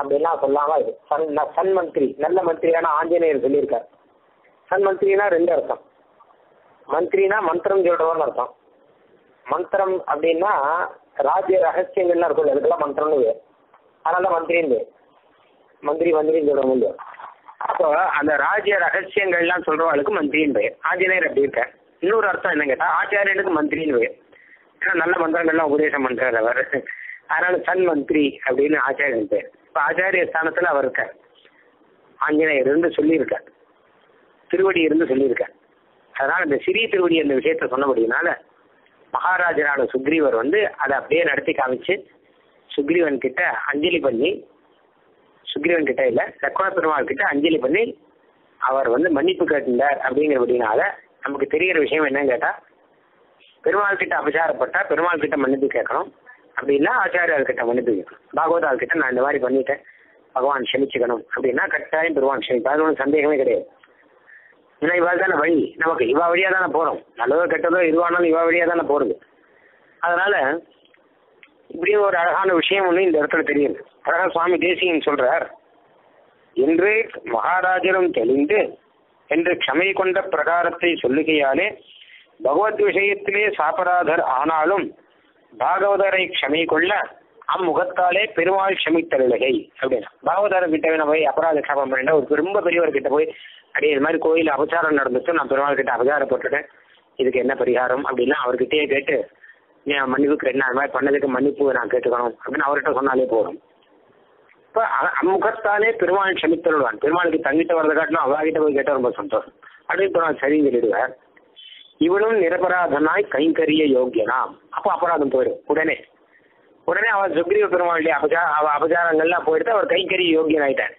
அப்படிலாம் சொல்லாம இது சன் மந்திரி, நல்ல மந்திரியான ஆஞ்சநேயர் சொல்லியிருக்காரு. சன் மந்திரினா ரெண்டு அர்த்தம், மந்திரினா மந்திரம் சொல்றவன்னு அர்த்தம், மந்திரம் அப்படின்னா ராஜ்ய ரகசியங்கள்லாம் இருக்கும், அதுக்கெல்லாம் மந்திரம்னு பேர், அதனால மந்திரின்னு பேர், மந்திரி மந்திரின்னு சொல்றவங்க. அப்போ அந்த ராஜ்ய ரகசியங்கள்லாம் சொல்றவங்களுக்கு மந்திரின்னு பேர். ஆஞ்சநேயர் அப்படி இருக்கார். இன்னொரு அர்த்தம் என்ன கேட்டா ஆச்சாரியனுக்கு மந்திரின்னு பேர். ஏன்னா நல்ல மந்திரங்கள்லாம் உபதேசம் பண்றாரு அவர். அதனால சன் மந்திரி அப்படின்னு ஆச்சாரியன் பேர். இப்ப ஆச்சாரிய ஸ்தானத்துல அவர் இருக்கார். ஆஞ்சநேயர் இருந்து சொல்லியிருக்கார், திருவடி இருந்து சொல்லியிருக்கார். அதனால இந்த சிறிய திருவடி அந்த விஷயத்த சொன்னபடினால மகாராஜரான சுக்ரீவர் வந்து அதை அப்படியே நடத்தி காமிச்சு சுக்ரீவன் கிட்ட அஞ்சலி பண்ணி, சுக்ரீவன் கிட்ட இல்ல லக்ஷ்மண பெருமாள் கிட்ட அஞ்சலி பண்ணி அவர் வந்து மன்னிப்பு கேட்டிருந்தார். அப்படிங்கிறபடினால நமக்கு தெரிகிற விஷயம் என்னன்னு கேட்டா, பெருமாள் கிட்ட அபசாரப்பட்டா பெருமாள் கிட்ட மன்னிப்பு கேட்கணும், அப்படின்னா ஆச்சாரியார் கிட்ட மன்னிப்பு கேட்கணும். பாகவதால் கிட்ட நான் இந்த மாதிரி பண்ணிட்டேன் பகவான் க்ஷமிச்சுக்கணும் அப்படின்னா கட்டாயம் பெருமான் க்ஷமிப்பா, அது ஒன்றும் சந்தேகமே கிடையாது. ஏன்னா இவா தானே வழி, நமக்கு இவா வழியா தானே போறோம், நல்லதோ கெட்டதோ எதுவானாலும் இவா வழியா தானே போறது. அதனால இப்படி ஒரு அழகான விஷயம் ஒண்ணு இந்த இடத்துல தெரியுது. அழகா சுவாமி தேசிகன் சொல்றார், என்று மகாராஜரும் தெளிந்து என்று க்ஷமை கொண்ட பிரகாரத்தை சொல்லுகையாலே பகவத் விஷயத்திலே சாபராதர் ஆனாலும் பாகவதரை க்ஷமை கொள்ள அம்முகத்தாலே பெருமாள் க்ஷமித்தருளகை அப்படின்னா, பாகவதர் கிட்டவே நம்ம போய் அபராத க்ஷாபம் பண்ணிட்டா ஒரு ரொம்ப பெரியவர் கிட்ட போய் அப்படியே இது மாதிரி கோயில் அபச்சாரம் நடந்துச்சு, நான் பெருமாள் கிட்ட அபச்சாரப்பட்டுட்டேன், இதுக்கு என்ன பரிகாரம் அப்படின்னா அவர்கிட்டயே கேட்டு நான் மன்னிப்புக்கு என்ன அது மாதிரி பண்ணதுக்கு மன்னிப்பு நான் கேட்டுக்கணும் அப்படின்னு அவர்கிட்ட சொன்னாலே போதும். இப்போ அம்முகத்தாலே பெருமாள் க்ஷமித்தருள்வான். பெருமாளுக்கு தங்கிட்ட வரதை காட்டிலும் அவர்கிட்ட போய் கேட்டால் ரொம்ப சந்தோஷம். அப்படின்னு பெருமாள் சரின்னு சொல்லிடுவார். இவனும் நிரபராதனாய் கைங்கரிய யோக்கியனாம். அப்போ அபராதம் போயிடும் உடனே. அவர் சுக்ரீவ பெருமாளுடைய அபச்சாரங்கள்லாம் போயிட்டு அவர் கைங்கரிய யோக்கியன் ஆயிட்டார்.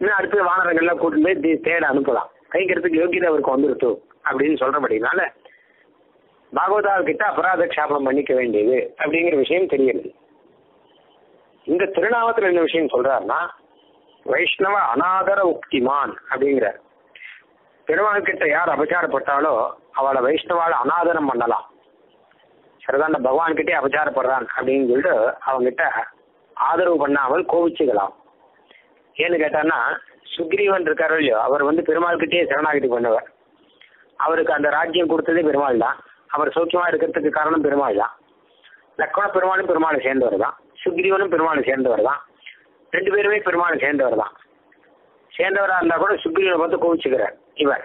இன்னும் அடுத்து வானரங்கள்லாம் கூட்டிட்டு போய் தேட அனுப்பலாம், கைக்கிறதுக்கு யோகியதை அவருக்கு வந்துருத்து அப்படின்னு சொல்றபடினால பாகவதால் கிட்ட அபராத க்ஷாபம் பண்ணிக்க வேண்டியது அப்படிங்கிற விஷயம் தெரியுது. இந்த திருநாமத்துல என்ன விஷயம் சொல்றாருன்னா, வைஷ்ணவ அநாதர உக்திமான் அப்படிங்கிறார். பெருமாள் கிட்ட யார் அபச்சாரப்பட்டாலோ அவளை வைஷ்ணவால அநாதரம் பண்ணலாம். சரிதான் பகவான் கிட்டே அபச்சாரப்படுறான் அப்படின்னு சொல்லிட்டு அவங்ககிட்ட ஆதரவு பண்ணாமல் கோவிச்சுக்கலாம். ஏன்னு கேட்டான்னா, சுக்ரீவன் இருக்காரோ இல்லையோ அவர் வந்து பெருமாள் கிட்டே சரணாகதி பண்ணுவார். அவருக்கு அந்த ராஜ்யம் கொடுத்ததே பெருமாள் தான், அவர் சௌக்கியமா இருக்கிறதுக்கு காரணம் பெருமாள் தான். லக்ஷ்மண பெருமாளும் பெருமாளை சேர்ந்தவர் தான், சுக்ரீவனும் பெருமாளை சேர்ந்தவர் தான், ரெண்டு பேருமே பெருமாளை சேர்ந்தவர் தான். சேர்ந்தவராக இருந்தால் கூட சுக்ரீவனை பார்த்து கோவிச்சுக்கிறார் இவர்,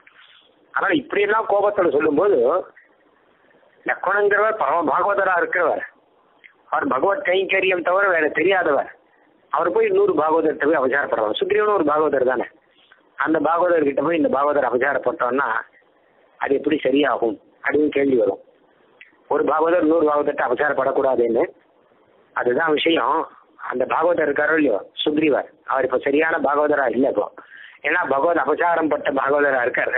ஆனால் இப்படியெல்லாம் கோபத்தோட சொல்லும்போது லக்ஷ்மணங்கிறவர் பரம பாகவதரா இருக்கிறவர், அவர் பகவத் கைங்கரியம் தவிர வேற தெரியாதவர். அவர் போய் இன்னொரு பாகவதர்கிட்ட போய் அபச்சாரப்படுறாங்க. சுக்ரீவனும் ஒரு பாகவதர் தானே, அந்த பாகவதர்கிட்ட போய் இந்த பாகவதர் அபச்சாரப்பட்டோம்னா அது எப்படி சரியாகும் அப்படின்னு கேள்வி வரும். ஒரு பாகவதர் இன்னொரு பாகவதர்கிட்ட அபச்சாரப்படக்கூடாதுன்னு, அதுதான் விஷயம். அந்த பாகவதர் இருக்காரோ இல்லையோ சுக்ரீவர், அவர் இப்போ சரியான பாகவதரா இல்லை இப்போ, ஏன்னா பகவத் அபச்சாரம் பட்ட பாகவதரா இருக்காரு.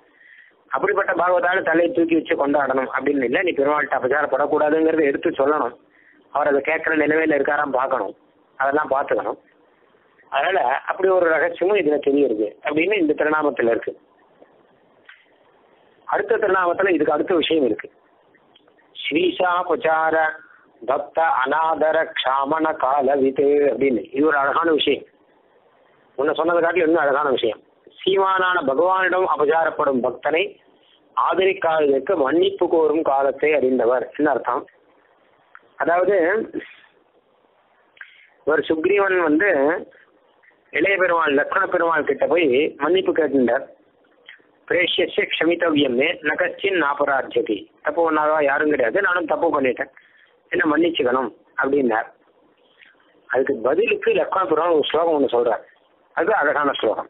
அப்படிப்பட்ட பாகவதால தலையை தூக்கி வச்சு கொண்டாடணும் அப்படின்னு இல்லை. நீ பெருமாள்கிட்ட அபச்சாரப்படக்கூடாதுங்கிறத எடுத்து சொல்லணும். அவர் அதை கேட்கிற நிலைமையில இருக்காரான்னு பார்க்கணும், அதெல்லாம் பார்த்துக்கணும். அதனால அப்படி ஒரு ரகசியமும் இதுல தெரியுது அப்படின்னு இந்த திருநாமத்துல இருக்கு. அடுத்த திருநாமத்துல இதுக்கு அடுத்த விஷயம் இருக்கு. ஸ்ரீசாபச்சார பக்த அநாதர க்ஷாமண கால விது அப்படின்னு இது ஒரு அழகான விஷயம். முன்ன சொன்னது காட்டில் இன்னும் அழகான விஷயம். சீமானான பகவானிடம் அபச்சாரப்படும் பக்தனை ஆதரிக்காததற்கு மன்னிப்பு கோரும் காலத்தை அறிந்தவர். என்ன அர்த்தம்? அதாவது ஒரு சுக்ரீவன் வந்து இளைய பெருமாள் லக்ஷ்மண பெருமாள் கிட்ட போய் மன்னிப்பு கேட்டுட்டார். பிரேஷ்யஸ்ய க்ஷமித்தவ்யம்னு நகச்சின் நாபராஜதி, தப்பு ஒன்னாவா யாரும் கிடையாது, நானும் தப்பு பண்ணிட்டேன் என்ன மன்னிச்சுக்கணும் அப்படின்னார். அதுக்கு பதிலுக்கு லக்ஷ்மண பெருமாள் ஒரு ஸ்லோகம் ஒன்று சொல்றார், அது அழகான ஸ்லோகம்.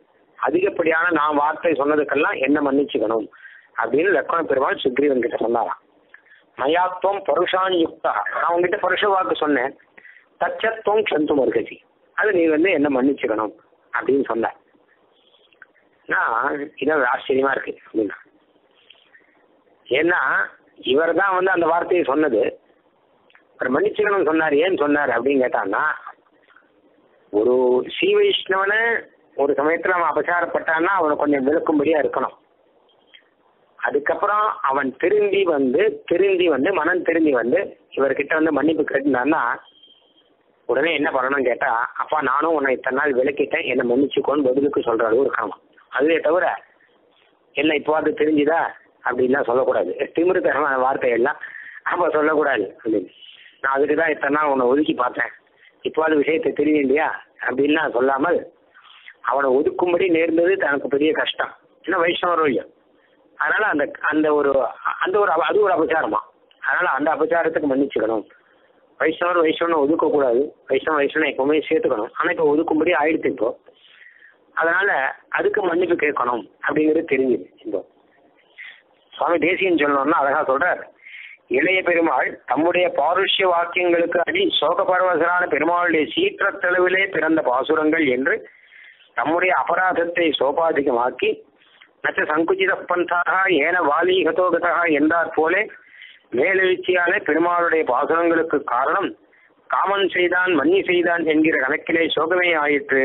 அதிகப்படியான நான் வார்த்தை சொன்னதுக்கெல்லாம் என்ன மன்னிச்சுக்கணும் அப்படின்னு லக்ஷ்மண பெருமாள் சுக்ரீவன் கிட்ட சொன்னாராம். மயாத்வம் பருஷான் யுக்தா, நான் உங்ககிட்ட பருஷ வாக்கு சொன்னேன். தச்சத்துவம் சந்து மருகசி, அது நீ வந்து என்ன மன்னிச்சுக்கணும் அப்படின்னு சொன்ன. இதான் ஆச்சரியமா இருக்கு அப்படின்னா, ஏன்னா இவர் தான் வந்து அந்த வார்த்தையை சொன்னது. அவர் மன்னிச்சுக்கணும் சொன்னார், ஏன்னு சொன்னார் அப்படின்னு கேட்டான்னா, ஒரு ஸ்ரீ வைஷ்ணவனை ஒரு சமயத்துல அவன் அபச்சாரப்பட்டான்னா அவனை கொஞ்சம் விளக்கும்படியா இருக்கணும். அதுக்கப்புறம் அவன் திருந்தி வந்து மனம் திருந்தி வந்து இவர்கிட்ட வந்து மன்னிப்பு கேட்டுனான்னா உடனே என்ன பண்ணணும்னு கேட்டா, அப்பா நானும் உன்னை இத்தனை நாள் விளக்கிட்டேன், என்னை மன்னிச்சுக்கோன்னு பதிலுக்கு சொல்ற அளவு இருக்காமல். அதுவே தவிர என்ன இப்போ அது தெரிஞ்சுதா அப்படின்லாம் சொல்லக்கூடாது. திமிருத்தரமான வார்த்தைகள்லாம் அப்ப சொல்லக்கூடாது அப்படின்னு. நான் அதுக்குதான் இத்தனை நாள் உன்னை ஒதுக்கி பார்த்தேன், இப்போ அது விஷயத்தை தெரியும் இல்லையா அப்படின்லாம் சொல்லாமல் அவனை ஒதுக்கும்படி நேர்ந்தது தனக்கு பெரிய கஷ்டம். ஏன்னா வைஷ்ணவரோ இல்லையா, அதனால அந்த ஒரு அது ஒரு அபச்சாரமா, அதனால அந்த அபச்சாரத்துக்கு மன்னிச்சுக்கணும். வைஷ்ணவர் வைஷ்ணவனை ஒதுக்கக்கூடாது, வைஷ்ணவனை எப்பவுமே சேர்த்துக்கணும். ஆனா இப்போ ஒதுக்கும்படி ஆயிடுத்து, இப்போ அதனால அதுக்கு மன்னிப்பு கேட்கணும் அப்படிங்கிறது தெரிஞ்சுது. இந்த சுவாமி தேசியன்னு சொல்லணும்னா அழகா சொல்றார், இளைய பெருமாள் தம்முடைய பாருஷ்ய வாக்கியங்களுக்கு அடி சோக பரவசரான பெருமாளுடைய சீற்றத்தளவிலே பிறந்த பாசுரங்கள் என்று தம்முடைய அபராதத்தை சோபாதிகமாக்கி மற்ற சங்குச்சித பந்தாக ஏன வாலிகதோகதாக என்றாற் போலே மேலெழுச்சியான பெருமாளுடைய பாசுரங்களுக்கு காரணம் காமன் செய்தான் மன்னி செய்தான் என்கிற கணக்கிலே சோகமே ஆயிற்று.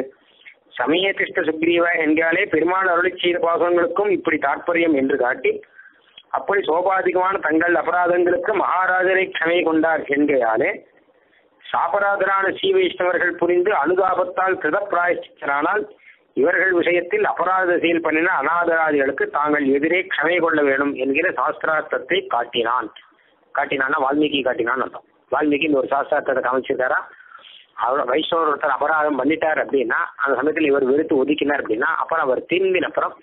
சமய கிருஷ்ண சுக்ரீவா என்கிறாலே பெருமாள் அருளி செய்த பாசங்களுக்கும் இப்படி தாற்பயம் என்று காட்டி அப்படி சோபாதிகமான தங்கள் அபராதங்களுக்கு மகாராஜரை க்ஷமை கொண்டார் என்கிறாலே சாபராதரான ஸ்ரீ வைஷ்ணவர்கள் புரிந்து அனுதாபத்தால் கிருதப்பிராயச்சித்தரானால் இவர்கள் விஷயத்தில் அபராத செயல் பண்ணின அநாதராதிகளுக்கு தாங்கள் எதிரே க்ஷமை கொள்ள வேண்டும் என்கிற சாஸ்திரார்த்தத்தை காட்டினான்னா வால்மீகி காட்டினான்னு அர்த்தம். வால்மீகி இந்த ஒரு சாஸ்திரார்த்தத்தை காமிச்சிருக்காரா, அவர் வைஷ்ணவர் ஒருத்தர் அபராதம் பண்ணிட்டார் அப்படின்னா அந்த சமயத்தில் இவர் வெறுத்து ஒதுக்கினார் அப்படின்னா அப்புறம் அவர் திரும்பின அப்புறம்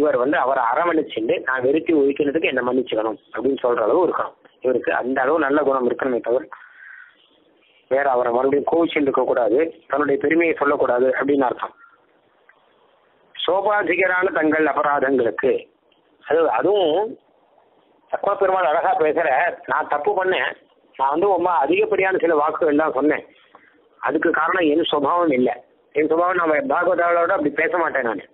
இவர் வந்து அவரை அரவணைச்சுண்டு நான் வெறுத்தி ஒதுக்கினதுக்கு என்ன மன்னிச்சுக்கணும் அப்படின்னு சொல்ற அளவு இருக்கணும். இவருக்கு அந்த அளவு நல்ல குணம் இருக்கணுமே தவிர வேற அவரை மறுபடியும் கோவிச்சுட்டு இருக்க கூடாது, தன்னுடைய பெருமையை சொல்லக்கூடாது அப்படின்னு அர்த்தம். சோபாதிகரான தங்கள் அபராதங்களுக்கு, அதுவும் சக்கர பெருமாள் அழகா பேசுற, நான் தப்பு பண்ணேன், நான் வந்து ரொம்ப அதிகப்படியான சில வாக்குகள் தான் சொன்னேன், அதுக்கு காரணம் என் சுபாவம் இல்லை, என் சுபாவம் நம்ம பாகவதாவோட அப்படி பேச மாட்டேன் நான்.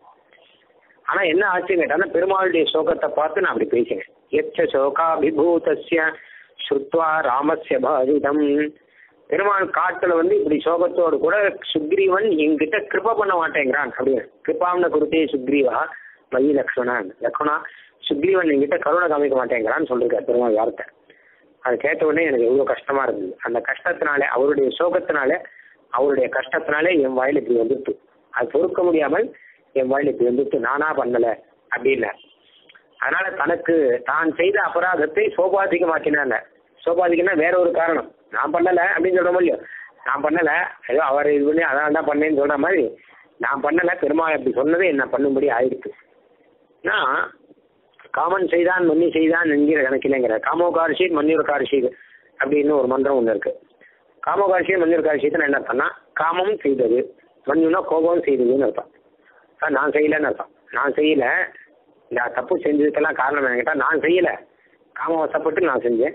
ஆனா என்ன ஆச்சுன்னு கேட்டானா பெருமாளுடைய சோகத்தை பார்த்து நான் அப்படி பேசினேன். எச்ச சோகாபிபூதஸ்ய ஸ்ருத்வா ராமஸ்ய பாதிதம், பெருமாள் காட்டுல வந்து இப்படி சோகத்தோடு கூட சுக்ரீவன் என்கிட்ட கிருபா பண்ண மாட்டேங்கிறான் அப்படின்னு. கிருபாம்ன குருத்தே சுக்ரீவா மயி லக்ஷ்மணன், லக்ஷ்மணா சுக்ரீவன் என்கிட்ட கருணை காமிக்க மாட்டேங்கிறான்னு சொல்லியிருக்காரு பெருமாள் வார்த்தை. அது கேட்ட உடனே எனக்கு எவ்வளவு கஷ்டமா இருந்தது. அந்த கஷ்டத்தினாலே அவருடைய சோகத்தினால அவருடைய கஷ்டத்தினாலே என் வாயில இப்படி வந்துட்டு, அது பொறுக்க முடியாமல் என் வாயில இப்படி வந்துட்டு, நானா பண்ணல அப்படின்னா. அதனால தனக்கு தான் செய்த அபராதத்தை சோபாதிகமாக்கினாங்க. சோபாதிகம்னா வேற ஒரு காரணம், நான் பண்ணல அப்படின்னு சொல்ற மாதிரி, நான் பண்ணல ஏதோ அவர் இது பண்ணி அதனால தான் பண்ணேன்னு சொல்ற மாதிரி, நான் பண்ணல பெருமாள் அப்படி சொன்னது என்ன பண்ணும்படி ஆயிடுச்சு. நான் காமன் செய்தான் மன்னி செய்தான் என்கிற கணக்கிலேங்கிற காமோகாரிஷி மன்னியுர்காரிஷி அப்படின்னு ஒரு மந்திரம் ஒன்று இருக்கு. காமோகாரிஷி மன்னியுர்காரிஷியத்தை நான் என்ன பண்ணா, காமம் செய்தது, மன்னியுனா கோபம் செய்ததுன்னு அர்த்தம். நான் செய்யலன்னு அர்த்தம், நான் செய்யல, இந்த தப்பு செஞ்சதுக்கெல்லாம் காரணம் என்ன கேட்டால் நான் செய்யல, காமம் வசப்பட்டு நான் செஞ்சேன்,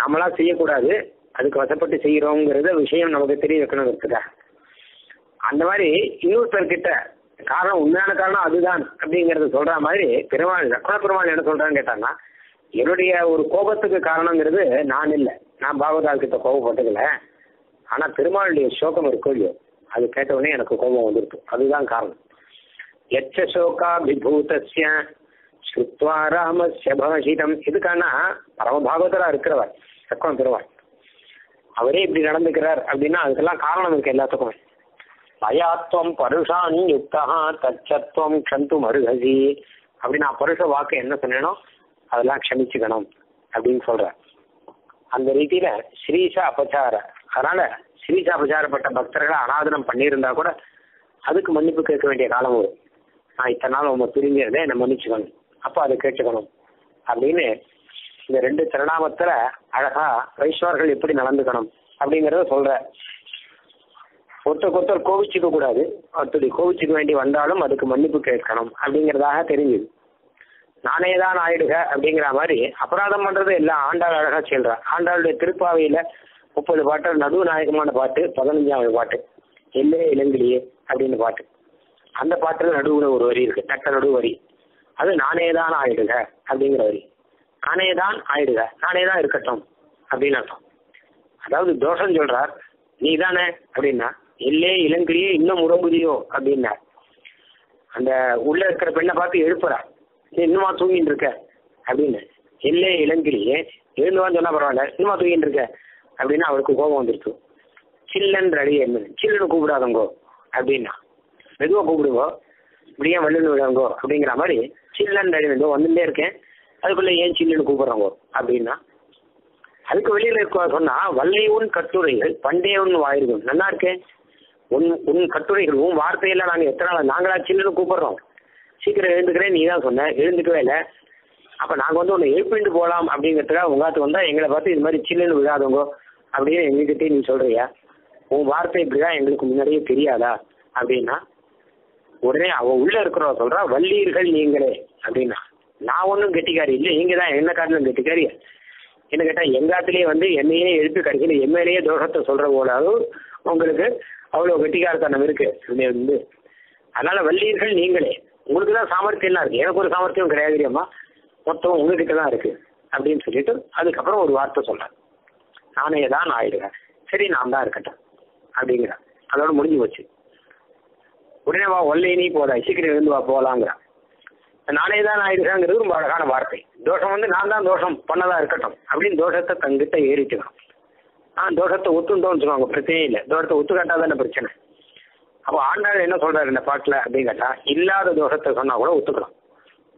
நம்மளா செய்யக்கூடாது, அதுக்கு வசப்பட்டு செய்கிறோங்கிறத விஷயம் நமக்கு தெரிய வைக்கணுங்கிறதுக்கா. அந்த மாதிரி இன்னொருத்தர்கிட்ட காரணம் உண்மையான காரணம் அதுதான் அப்படிங்கறத சொல்ற மாதிரி பெருமாள் லக்ஷ்மண பெருமாள் என்ன சொல்றான்னு கேட்டாங்கன்னா, என்னுடைய ஒரு கோபத்துக்கு காரணங்கிறது நான் இல்லை, நான் பாவதால் கிட்ட கோபப்பட்டதில்லை. ஆனால் பெருமாளுடைய சோகம் இருக்கோ இல்லையோ அது கேட்டவுடனே எனக்கு கோபம் வந்துருக்கு, அதுதான் காரணம். எச்ச சோகா விபூதஸ்ய ஸ்ருத்வா ராமஸ்ய பாஷிதம். இதுக்கான பரமபாகவதராக இருக்கிறவர் சக்கம் பெறுவார், அவரே இப்படி நடந்துக்கிறார் அப்படின்னா அதுக்கெல்லாம் காரணம் இருக்கு எல்லாத்துக்குமே. பயாத்வம் பருஷான் யுக்தா தச்சத்துவம் கந்து மருகசி அப்படின்னு நான் பருஷ வாக்கு என்ன சொன்னேனோ அதெல்லாம் க்ஷமிச்சுக்கணும் அப்படின்னு சொல்றேன். அந்த ரீதியில ஸ்ரீஷா அபச்சார, அதனால ஸ்ரீஷா அபச்சாரப்பட்ட பக்தர்களை அனாதனம் பண்ணியிருந்தா கூட அதுக்கு மன்னிப்பு கேட்க வேண்டிய காலம் வரும். நான் இத்தனை நாள் அவங்க பிரிஞ்சிருந்தேன், என்னை மன்னிச்சுக்கணும், அப்போ அதை கேட்டுக்கணும் அப்படின்னு இந்த ரெண்டு திருநாமத்துல அழகா வைஷ்ணவர்கள் எப்படி நடந்துக்கணும் அப்படிங்கிறத சொல்ற. ஒருத்தருக்கொருத்தர் கோவிச்சுக்க கூடாது, ஒருத்தடி கோவிச்சுக்க வேண்டி வந்தாலும் அதுக்கு மன்னிப்பு கேட்கணும் அப்படிங்கிறதாக தெரிஞ்சுது. நானே தான் ஆயிடுக அப்படிங்கிற மாதிரி அபராதம் பண்றது எல்லாம் ஆண்டாள் அழகா சொல்ற. ஆண்டாளுடைய திருப்பாவையில 30 பாட்டு நடுவு நாயகமான பாட்டு, 15வது பாட்டு எல்லையே இளங்கிலேயே அப்படின்னு பாட்டு. அந்த பாட்டுல நடுவுல ஒரு வரி இருக்கு, தட்ட நடுவு வரி, அது நானே தான் ஆயிடுக அப்படிங்கிற வரி. நானே தான் ஆயிடுக, நானே தான் இருக்கட்டும் அப்படின்னு அர்த்தம். அதாவது தோஷம் சொல்றார், நீ தானே அப்படின்னா இல்லையே இளங்கிலேயே இன்னும் உறங்குதியோ அப்படின்னா அந்த உள்ள இருக்கிற பெண்ணை பார்த்து எழுப்புறார், இன்னுமா தூங்கிட்டு இருக்க அப்படின்னு. இல்லையே இளங்கிலேயே எழுந்துவான்னு சொன்னா பரவாயில்ல, இன்னுமா தூங்கிட்டு இருக்க அப்படின்னா அவருக்கு கோபம் வந்துருக்கு. சில்லன் ரெடி என்ன, சில்லுன்னு கூப்பிடாதங்கோ அப்படின்னா, மெதுவாக கூப்பிடுங்கோ, இப்படியே வல்லுன்னு விடுங்கோ அப்படிங்கிற மாதிரி. சில்லன் ரெடி இருந்தோ வந்துட்டே இருக்கேன், அதுக்குள்ள ஏன் சில்லுன்னு கூப்பிடுறாங்கோ அப்படின்னா. அதுக்கு வெளியில இருக்க சொன்னா வல்லை உன் கட்டுரைகள் பண்டே ஒன்று வாயிருக்கும் நல்லா இருக்கேன், உன் உன் கட்டுரைகள் உன் வார்த்தையில நாங்கள் எத்தனை நாள் நாங்களா சில்லுன்னு கூப்பிடுறோம், சீக்கிரம் எழுந்துக்கிறேன், நீ தான் சொன்ன எழுந்துக்கவே இல்லை, அப்போ நாங்கள் வந்து உன்னை எழுப்பிட்டு போகலாம் அப்படிங்கிறதுக்காக உங்காத்து வந்தால் எங்களை பார்த்து இது மாதிரி சில்லுன்னு விழாதுங்கோ அப்படின்னு எங்ககிட்டே நீ சொல்றியா, உன் வார்த்தை இப்படிதான் எங்களுக்கு முன்னாடியே தெரியாதா அப்படின்னா. உடனே அவன் உள்ளே இருக்கிறவ சொல்கிறா, வல்லீர்கள் நீங்களே அப்படின்னா, நான் ஒன்றும் கெட்டிக்காரி இல்லை, நீங்கள் தான் என்ன காட்டிலும் கெட்டிக்காரி. என்ன கேட்டால் எங்காத்துலேயே வந்து என்னையே எழுப்பி கிடைக்கணும், எம்எல்ஏயே தோஷத்தை சொல்கிற போலாவது உங்களுக்கு அவ்வளோ கெட்டிக்காரத்தனம் இருக்குது அப்படின்னு வந்து. அதனால வல்லீர்கள் நீங்களே, உங்களுக்கு தான் சாமர்த்தியம்லாம் இருக்குது, எனக்கு ஒரு சாமர்த்தியம் கிடையாதுமா, மொத்தம் உங்ககிட்ட தான் இருக்குது அப்படின்னு சொல்லிட்டு அதுக்கப்புறம் ஒரு வார்த்தை சொல்கிறேன், நானே தான் ஆயிடுவேன், சரி நான் தான் இருக்கட்டும் அப்படிங்கிற, அதோட முடிஞ்சு போச்சு. உடனே வா ஒல்லையினே போதா, சீக்கிரம் எழுந்து வா போகலாங்கிறான். நானே தான் ஆயிடுறாங்கிறது ரொம்ப அழகான வார்த்தை. தோஷம் வந்து நான் தான் தோஷம் பண்ணதான் இருக்கட்டும் அப்படின்னு தோஷத்தை தங்கிட்ட ஏறிட்டுதான். தோஷத்தை ஒத்துண்டோன்னு சொல்லுவாங்க, பிரச்சனையே இல்லை, தோஷத்தை ஒத்துக்காட்டாதான பிரச்சனை. அப்போ ஆண்டாள் என்ன சொல்றாரு இந்த பாட்டில் அப்படின்னு கேட்டா, இல்லாத தோஷத்தை சொன்னா கூட ஒத்துக்கலாம்,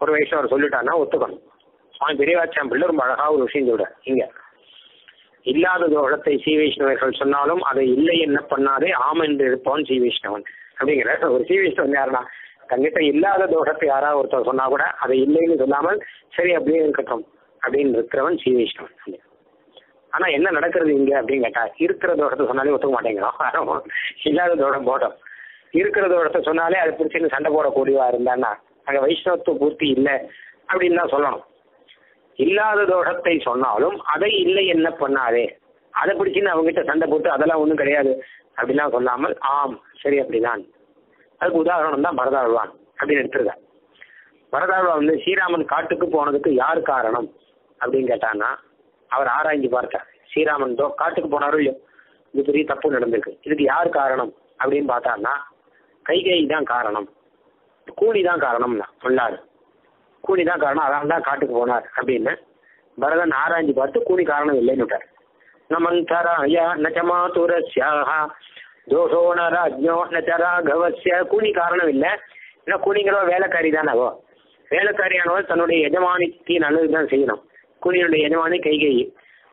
ஒரு வைஷ்ணவர் சொல்லிட்டான்னா ஒத்துக்கணும். சுவாமி பெரியவாச்சான் பிள்ளை ரொம்ப அழகாக ஒரு விஷயம் சொல்றாரு இங்க, இல்லாத தோஷத்தை ஸ்ரீ வைஷ்ணவர்கள் சொன்னாலும் அதை இல்லை என்ன பண்ணாதே ஆம் என்று இருப்பான் ஸ்ரீ வைஷ்ணவன் அப்படிங்கிற. ஒரு ஸ்ரீ வைஷ்ணவன் யாருன்னா தங்கிட்ட இல்லாத தோஷத்தை யாராவது ஒருத்தர் சொன்னா கூட அதை இல்லைன்னு சொல்லாமல் சரி அப்படியே இருக்கட்டும் அப்படின்னு இருக்கிறவன் ஸ்ரீ வைஷ்ணவன். ஆனா என்ன நடக்கிறது இங்க அப்படின்னு கேட்டா, இருக்கிற தோஷத்தை சொன்னாலே ஒத்துக்க மாட்டேங்கிறோம், இல்லாத தோஷம் போட்டோம். இருக்கிற தோஷத்தை சொன்னாலே அது பிடிச்சின்னு சண்டை போடக்கூடியவா இருந்தான்னா அங்கே வைஷ்ணவத்துவ பூர்த்தி இல்லை அப்படின்னு தான் சொல்லணும். இல்லாத தோஷத்தை சொன்னாலும் அதை இல்லை என்ன பண்ணாதே, அதை பிடிச்சின்னு அவங்ககிட்ட சண்டை போட்டு அதெல்லாம் ஒன்றும் கிடையாது அப்படிலாம் சொல்லாமல் ஆம் சரி அப்படிதான். அதுக்கு உதாரணம் தான் பரதாழ்வான் அப்படின்னு எடுத்துருக்க. பரதாழ்வான் வந்து ஸ்ரீராமன் காட்டுக்கு போனதுக்கு யார் காரணம் அப்படின்னு கேட்டான்னா அவர் ஆராய்ஞ்சு பார்த்தார். ஸ்ரீராமன் காட்டுக்கு போனாரோ இல்லையோ, இது பெரிய தப்பு நடந்திருக்கு, இதுக்கு யார் காரணம் அப்படின்னு பார்த்தாருன்னா கைகை தான் காரணம், கூலி தான் காரணம்னா சொல்லாரு, கூலி தான் காரணம், அதான் தான் காட்டுக்கு போனார் அப்படின்னு பரதன் ஆராய்ஞ்சு பார்த்து கூலி காரணம் இல்லைன்னு விட்டார். நமந்தராயா நச்சமாதுரஸ்யாக தோஷோ ந ராஜ்ஞோ நச்சராகவஸ்ய, கூலி காரணம் இல்லை, ஏன்னா கூலிங்கிறவ வேலைக்காரி தானவோ, வேலைக்காரியானவள் தன்னுடைய எஜமானிக்கு நல்லது தான் செய்யணும், கூலியினுடைய எஜமானி கைகை.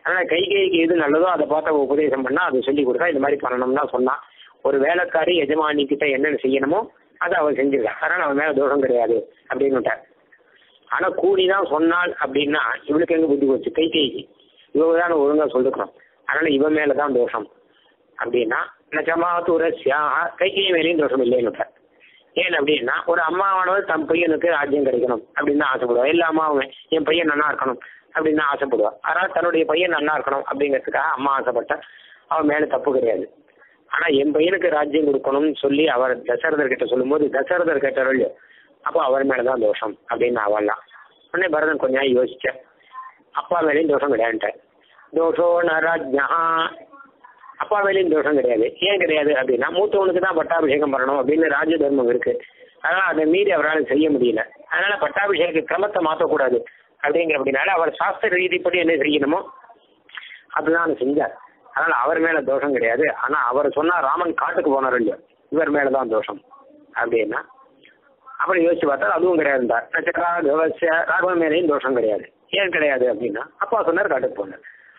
அதனால் கைகைக்கு எது நல்லதோ அதை பார்த்து உபதேசம் பண்ணால் அதை சொல்லி கொடுத்தா இது மாதிரி பண்ணணும்னா சொன்னான். ஒரு வேலைக்காரி எஜமானிக்கிட்ட என்னென்ன செய்யணுமோ அதை அவள் செஞ்சிருக்கா, அதனால் அவன் மேலே தோஷம் கிடையாது அப்படின்னுட்டார். ஆனால் கூலி தான் சொன்னாள் அப்படின்னா இவளுக்கு எங்கே புத்தி போச்சு, கைகைக்கு இவங்க தான் ஒழுங்காக சொல்லிக்கிறோம், அதனால் இவன் மேலே தான் தோஷம் அப்படின்னா நச்சமாதுரஸ்யாக கைகை மேலேயும் தோஷம் இல்லைன்னுட்டார். ஏன் அப்படின்னா ஒரு அம்மாவானவர் தன் பையனுக்கு ராஜ்யம் கிடைக்கணும் அப்படின்னு தான் ஆசைப்படுவாள், எல்லா அம்மாவும் என் பையன் நல்லா இருக்கணும் அப்படின்னு தான் ஆசைப்படுவாள். அதனால் தன்னுடைய பையன் நல்லா இருக்கணும் அப்படிங்கிறதுக்காக அம்மா ஆசைப்பட்டா அவன் மேலே தப்பு கிடையாது. ஆனால் என் பையனுக்கு ராஜ்யம் கொடுக்கணும்னு சொல்லி அவர் தசரதர்கிட்ட சொல்லும்போது தசரதர் கேட்டாரோ இல்லையோ, அப்போ அவர் மேலே தான் தோஷம் அப்படின்னு அவள்லாம். உடனே பரதன் கொஞ்சம் யோசிச்சேன், அப்பாவேலையும் தோஷம் கிடையாது. தோஷோ நராஜா அப்பாவேலையும் தோஷம் கிடையாது. ஏன் கிடையாது அப்படின்னா மூத்தவனுக்கு தான் பட்டாபிஷேகம் பண்ணணும் அப்படின்னு ராஜ தர்மம் இருக்கு. அதனால அதை மீறி அவரால் செய்ய முடியல. அதனால பட்டாபிஷேக கிரமத்தை மாற்றக்கூடாது அப்படிங்கிற அப்படின்னால அவர் சாஸ்திர ரீதிப்படி என்ன செய்யணுமோ அப்படிதான் செஞ்சார். அதனால அவர் மேல தோஷம் கிடையாது. ஆனா அவர் சொன்னா ராமன் காட்டுக்கு போனார் இல்லையா, இவர் மேலதான் தோஷம் அப்படின்னா அப்புறம் யோசிச்சு பார்த்தா அதுவும் கிடையாது. ராகவன் மேலையும் தோஷம் கிடையாது. ஏன் கிடையாது அப்படின்னா அப்பா சொன்னார் காட்டுக்கு போனார்,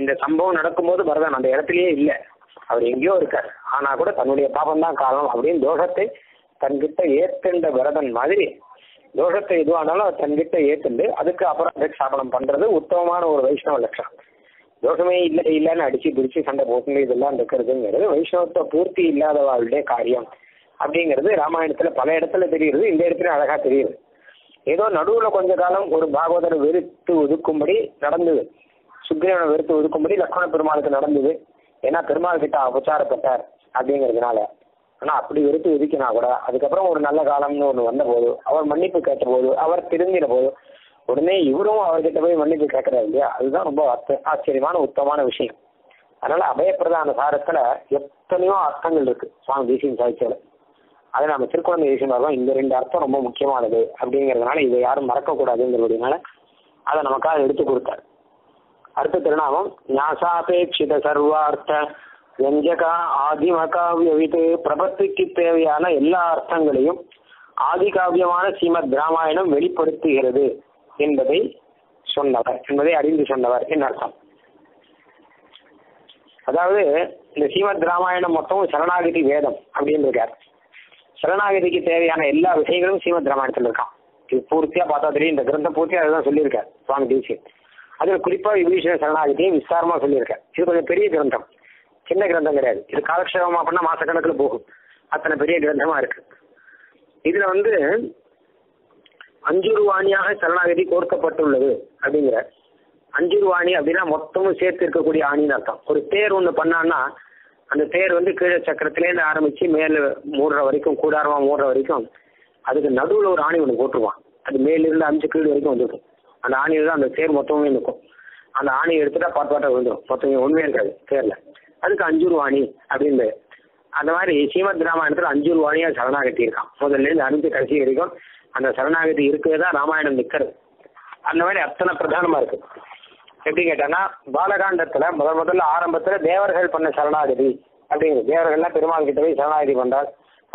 இந்த சம்பவம் நடக்கும்போது வரதன் அந்த இடத்துலயே இல்லை, அவர் எங்கேயோ இருக்கார். ஆனா கூட தன்னுடைய பாபம் தான் காரணம் அப்படின்னு தோஷத்தை தன்கிட்ட ஏற்கண்ட வரதன் மாதிரி தோஷத்தை எதுவானாலும் தன்கிட்ட ஏற்றுண்டு அதுக்கு அப்புறம் சாபனம் பண்றது உத்தமமான ஒரு வைஷ்ணவ லட்சணம். தோஷமே இல்லை இல்லைன்னு அடிச்சு பிடிச்சு சண்டை போட்டு இதெல்லாம் இருக்கிறதுங்கிறது வைஷ்ணவத்தை பூர்த்தி இல்லாதவர்களுடைய காரியம் அப்படிங்கிறது ராமாயணத்துல பல இடத்துல தெரியுது, இந்த இடத்துல அழகா தெரியுது. ஏதோ நடுவுல கொஞ்ச காலம் ஒரு பாகவதரை வெறுத்து ஒதுக்கும்படி நடந்தது, சுக்ரீவனை வெறுத்து ஒதுக்கும்படி லக்ஷ்மண பெருமாளுக்கு நடந்தது. ஏன்னா பெருமாள் கிட்ட உபச்சாரப்பட்டார் அப்படிங்கிறதுனால. ஆனா அப்படி வெறுத்து ஒதுக்கினா கூட அதுக்கப்புறம் ஒரு நல்ல காலம்னு ஒண்ணு வந்த போது அவர் மன்னிப்பு கேட்ட போது அவர் திரும்பின போது உடனே இவரும் அவர்கிட்ட போய் மன்னிப்பு கேட்கறாரு இல்லையா. அதுதான் ரொம்ப ஆச்சரியமான உத்தமமான விஷயம். அதனால அபயப்பிரதான சாரத்துல எத்தனையோ அர்த்தங்கள் இருக்கு சுவாமி தேசியம் சாய்ச்சியில. அதை நம்ம திருக்குழந்தை தேசியமாக இந்த ரெண்டு அர்த்தம் ரொம்ப முக்கியமானது அப்படிங்கிறதுனால இதை யாரும் மறக்க கூடாதுங்கிறதுனால அதை நமக்காக எடுத்து கொடுத்தார். அடுத்த திருநாமம் ஞாசாபேட்சித சர்வார்த்த வெஞ்சகா ஆதிமகாவியவிது. பிரபத்துக்கு தேவையான எல்லா அர்த்தங்களையும் ஆதிகாவியமான ஸ்ரீமத் ராமாயணம் வெளிப்படுத்துகிறது என்பதை சொன்னவர், என்பதை அறிந்து சொன்னவர் என் அர்த்தம். அதாவது இந்த ஸ்ரீமத் ராமாயணம் மொத்தம் சரணாகதி வேதம் அப்படின்னு இருக்கார். சரணாகதிக்கு தேவையான எல்லா விஷயங்களும் ஸ்ரீமத் ராமாயணத்தில் இருக்கான். இது பூர்த்தியா பார்த்தா தெரியும், இந்த கிரந்தம் பூர்த்தியா அதுதான் சொல்லியிருக்கார் சுவாமி தேசியன். அதுல குறிப்பா விபீஷண சரணாகதியை விஸ்தாரமா சொல்லியிருக்கார். இது கொஞ்சம் பெரிய கிரந்தம், சின்ன கிரந்தம் கிடையாது. இது காலக்ஷேபமா பண்ணா மாசக்கணக்கில் போகும், அத்தனை பெரிய கிரந்தமா இருக்கு. இதுல வந்து 5 ரூபாணியாக சரணாகதி கோர்க்கப்பட்டுள்ளது அப்படிங்கிற. 5 ரூபாணி அப்படின்னா மொத்தமும் சேர்த்து இருக்கக்கூடிய ஆணின்னு அர்த்தம். ஒரு தேர் ஒண்ணு பண்ணான்னா அந்த தேர் வந்து கீழே சக்கரத்திலேருந்து ஆரம்பிச்சு மேல மூடுற வரைக்கும் கூடாரமா மூடுற வரைக்கும் அதுக்கு நடுவில் ஒரு ஆணி ஒன்று போட்டுருவான். அது மேலிருந்து 5 கீழ் வரைக்கும் வந்துருக்கும். அந்த ஆணியில தான் அந்த தேர் மொத்தமே இருக்கும். அந்த ஆணியை எடுத்துட்டா பாட்டாக வந்துடும், மொத்தமே ஒண்ணுமே இருக்காது தேர்ல. அதுக்கு 5 ரூபாணி அப்படின்னு. அந்த மாதிரி ஸ்ரீமத் ராமாயணத்துல 5 ரூபாணியா சரணாகதி இருக்கான். முதல்ல இருந்து அனுப்பி கடைசி வரைக்கும் அந்த சரணாகதி இருக்கதான் ராமாயணம் நிற்கிறது. அந்த மாதிரி அத்தனை பிரதானமா இருக்கு. எப்படி கேட்டான்னா பாலகாண்டத்துல முதல்ல ஆரம்பத்துல தேவர்கள் பண்ண சரணாகதி அப்படிங்கிறது. தேவர்கள்லாம் பெருமாள் கிட்ட போய் சரணாகதி பண்றாள்,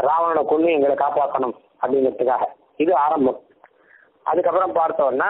ராவணனை கொண்டு எங்களை காப்பாற்றணும் அப்படிங்கிறதுக்காக. இது ஆரம்பம். அதுக்கப்புறம் பார்த்தோம்னா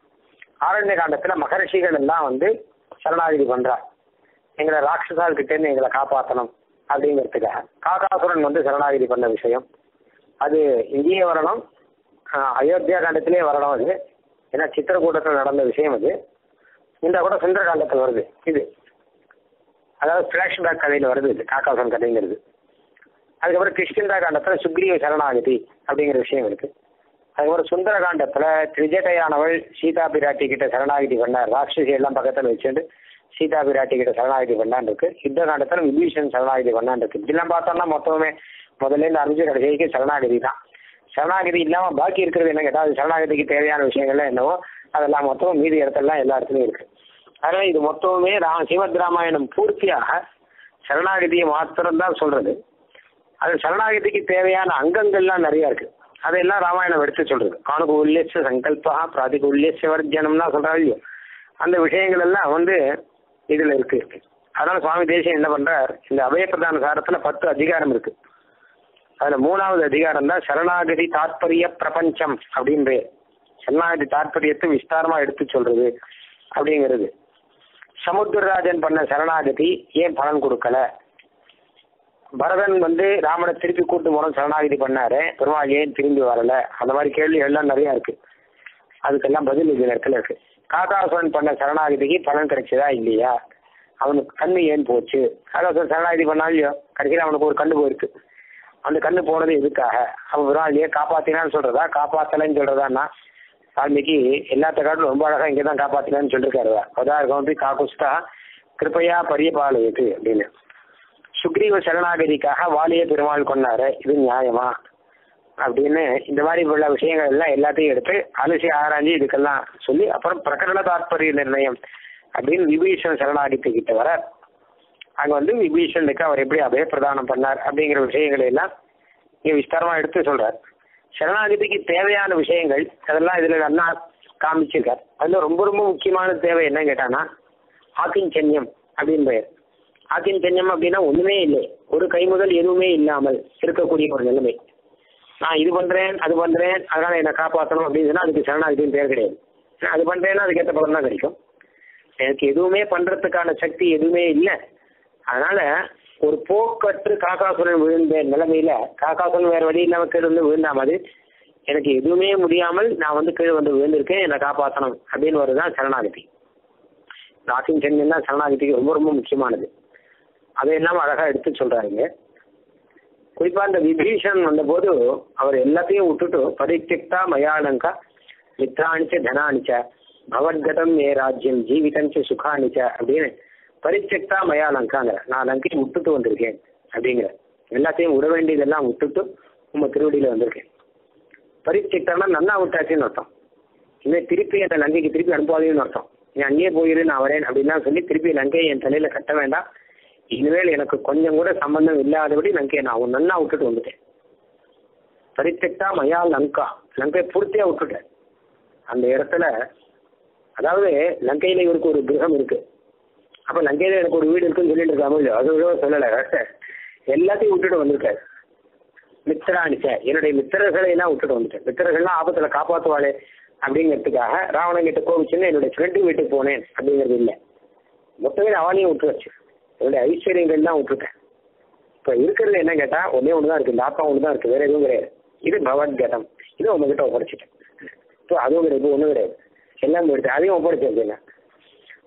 ஆரண்ய காண்டத்துல மகரிஷிகள் எல்லாம் வந்து சரணாகதி பண்றார், எங்களை ராட்சசால் கிட்டேருந்து எங்களை காப்பாற்றணும் அப்படிங்கிறதுக்காக. காகாசுரன் வந்து சரணாகதி பண்ண விஷயம் அது இங்கேயே வரணும், அயோத்தியா காண்டத்திலேயே வரணும். அது ஏன்னா சித்திரக்கூட்டத்தில் நடந்த விஷயம் அது. இந்த கூட சுந்தரகாண்டத்தில் வருது இது, அதாவது பிளாஷ்பேக் கதையில வருது இது காகாசுரன் கதைங்கிறது. அதுக்கப்புறம் கிஷ்கிந்தா காண்டத்துல சுக்ரீவ சரணாகதி அப்படிங்கிற விஷயம் இருக்கு. அதுக்கப்புறம் சுந்தரகாண்டத்துல திரிஜடையானவள் சீதா பிராட்டி கிட்ட சரணாகதி பண்ணார், ராட்சசி எல்லாம் பக்கத்துல வச்சுட்டு சீதா பிராட்டி கிட்ட சரணாகதி பண்ணான் இருக்கு. யுத்த காண்டத்துல விபீஷன் சரணாகதி பண்ணான் இருக்கு. இதெல்லாம் பார்த்தோம்னா மொத்தமே முதல்ல இருந்து அறிஞ்சு கடைசிக்கு சரணாகதி தான். சரணாகதி இல்லாம பாக்கி இருக்கிறது என்ன கேட்டால் அது சரணாகதிக்கு தேவையான விஷயங்கள்லாம் என்னவோ அதெல்லாம் மொத்தமும் மீதி இடத்துலாம் எல்லா இடத்துலையும் இருக்கு. அதனால இது மொத்தமுமே ஸ்ரீமத் ராமாயணம் பூர்த்தியாக சரணாகதியை மாத்திரம்தான் சொல்றது. அது சரணாகதிக்கு தேவையான அங்கங்கள்லாம் நிறைய இருக்கு, அதெல்லாம் ராமாயணம் எடுத்து சொல்றது. காணுகூல்யச சங்கல்பா பிராதிகூல்யச வர்ஜனம்னா சொல்றாள் இல்லையோ, அந்த விஷயங்கள் எல்லாம் வந்து இதுல இருக்கு. அதனால சுவாமி தேசியம் என்ன பண்றார், இந்த அபயப்பிரதான சாரத்துல 10 அதிகாரம் இருக்கு. அதுல 3வது அதிகாரம் தான் சரணாகதி தாற்பரிய பிரபஞ்சம் அப்படின்ற சரணாகதி தாற்பரியத்தை விஸ்தாரமா எடுத்து சொல்றது அப்படிங்கிறது. சமுத்திரராஜன் பண்ண சரணாகதி ஏன் பலன் கொடுக்கல? பரதன் ராமனை திருப்பி கூட்டு போன சரணாகதி பண்ணாரு, பெருமாள் ஏன் திரும்பி வரல? அந்த மாதிரி கேள்வி எல்லாம் நிறைய இருக்கு. அதுக்கெல்லாம் பதில் இந்த நேரத்துல இருக்கு. காகாசுரன் பண்ண சரணாகதிக்கு பலன் கிடைச்சதா இல்லையா? அவனுக்கு கண்ணு ஏன் போச்சு? காகாசுரன் சரணாகதி பண்ணாலும் இல்லையோ, கடைசியில் அவனுக்கு ஒரு கண்ணு போயிருக்கு. அந்த கண்ணு போனது எதுக்காக? அவன் பெருமாள் ஏன் காப்பாத்தினான்னு சொல்றதா, காப்பாத்தலைன்னு சொல்றதான்னா வால்மீகி எல்லாத்த காட்டிலும் ரொம்ப அழகா இங்கதான் காப்பாத்தினான்னு சொல்லிருக்காரு. அவதாரகம்பி காகுஸ்தா கிருப்பையா பரியபாலயது அப்படின்னு. சுக்ரீவ சரணாகதிக்காக வாலிய பெருமாள் கொண்டாரு, இது நியாயமா அப்படின்னு. இந்த மாதிரி உள்ள விஷயங்கள் எல்லாம் எல்லாத்தையும் எடுத்து அலசி ஆராய்ஞ்சி இதுக்கெல்லாம் சொல்லி அப்புறம் பிரகரண தாற்பரிய நிர்ணயம் அப்படின்னு விபீஷன் சரணாகதிக்கிட்ட வர அங்க விபீஷனுக்கு அவர் எப்படி அபய பிரதானம் பண்ணார் அப்படிங்கிற விஷயங்களை எல்லாம் இங்க விஸ்தாரமா எடுத்து சொல்றாரு. சரணாகதிக்கு தேவையான விஷயங்கள் அதெல்லாம் இதுல நல்லா காமிச்சிருக்கார். அதுல ரொம்ப ரொம்ப முக்கியமான தேவை என்னன்னு கேட்டான்னா ஆக்கிஞ்சன்யம் அப்படின்னு பெயர். ஆக்கிஞ்சன்யம் அப்படின்னா ஒண்ணுமே இல்லை, ஒரு கைமுதல் எதுவுமே இல்லாமல் இருக்கக்கூடிய ஒரு நிலைமை. நான் இது பண்றேன் அது பண்றேன் அதனால என்னை காப்பாற்றணும் அப்படின்னு சொன்னா அதுக்கு சரணாகதின்னு பேர் கிடையாது. அது பண்றேன்னா அதுக்கேற்ற பலன் தான் கிடைக்கும். எனக்கு எதுவுமே பண்றதுக்கான சக்தி எதுவுமே இல்லை, அதனால ஒரு போக்கற்று காகாசுரன் விழுந்த நிலைமையில, காகாசுரன் வேற வழி இல்லாம கீழே விழுந்தா மாதிரி எனக்கு எதுவுமே முடியாமல் நான் கீழே விழுந்திருக்கேன், என்னை காப்பாற்றணும் அப்படின்னு வருதான் சரணாகதி. நாட்டின் சென்னை சரணாகதிக்கு ரொம்ப ரொம்ப முக்கியமானது. அதையெல்லாம் அழகா எடுத்து சொல்றாங்க. குறிப்பா இந்த விபீஷன் வந்தபோது அவர் எல்லாத்தையும் விட்டுட்டு பரித்தியக்தா மயானங்கா மித்ராணிச்ச தனானிச்ச பவத்கதம் ஏ ராஜ்யம் ஜீவிதம் ச சுகாணிச்ச அப்படின்னு பரித்தியக்தா மயாலங்காங்கிற நான் லங்கையும் விட்டுட்டு வந்திருக்கேன் அப்படிங்கிற எல்லாத்தையும் விட வேண்டியதெல்லாம் விட்டுட்டு உங்க திருவடியில வந்திருக்கேன். பரித்தியக்தானா நல்லா விட்டாச்சுன்னு அர்த்தம், இனிமேல் திருப்பி அந்த லங்கைக்கு திருப்பி அனுப்பாதேன்னு அர்த்தம். நீ அங்கேயே போயிரு நான் வரேன் அப்படின்லாம் சொல்லி திருப்பி லங்கையை என் தலையில கட்ட வேண்டாம், இனிமேல் எனக்கு கொஞ்சம் கூட சம்பந்தம் இல்லாதபடி லங்கையை நான் நல்லா விட்டுட்டு வந்துட்டேன். பரித்தியக்தா மயா லங்கா, லங்கையை பூர்த்தியா விட்டுட்டேன். அந்த இடத்துல அதாவது லங்கையில இவருக்கு ஒரு கிரகம் இருக்கு, அப்ப லங்கையில எனக்கு ஒரு வீடு இருக்குன்னு சொல்லிட்டு இருக்காம இல்லையோ, அது சொல்லலை, எல்லாத்தையும் விட்டுட்டு வந்திருக்காரு. மித்திராணிச்ச என்னுடைய மித்திரர்களை எல்லாம் விட்டுட்டு வந்துட்டேன். மித்திரர்கள்லாம் ஆபத்துல காப்பாற்றுவாளே அப்படிங்கிறதுக்காக ராவணன் கிட்ட கோவிச்சுன்னு என்னுடைய ஃப்ரெண்டு வீட்டுக்கு போனேன் அப்படிங்கிறது இல்லை, மொத்தமே அவனையும் விட்டுருச்சு, என்னுடைய ஐஸ்வர்யங்கள் தான் விட்டுருக்கேன். இப்ப இருக்கிறதுல என்ன கேட்டா ஒன்னே ஒண்ணுதான் இருக்கு, இந்த ஆப்பா ஒண்ணுதான் இருக்கு, வேற எதுவும் கிடையாது. இது பவத்கதம், இது உங்ககிட்ட ஒப்படைச்சிட்டேன். இப்போ அதுவும் கிடையாது, ஒண்ணும் கிடையாது, எல்லாம் போயிடுச்சு, அதையும் ஒப்படைச்சிருக்கு. என்ன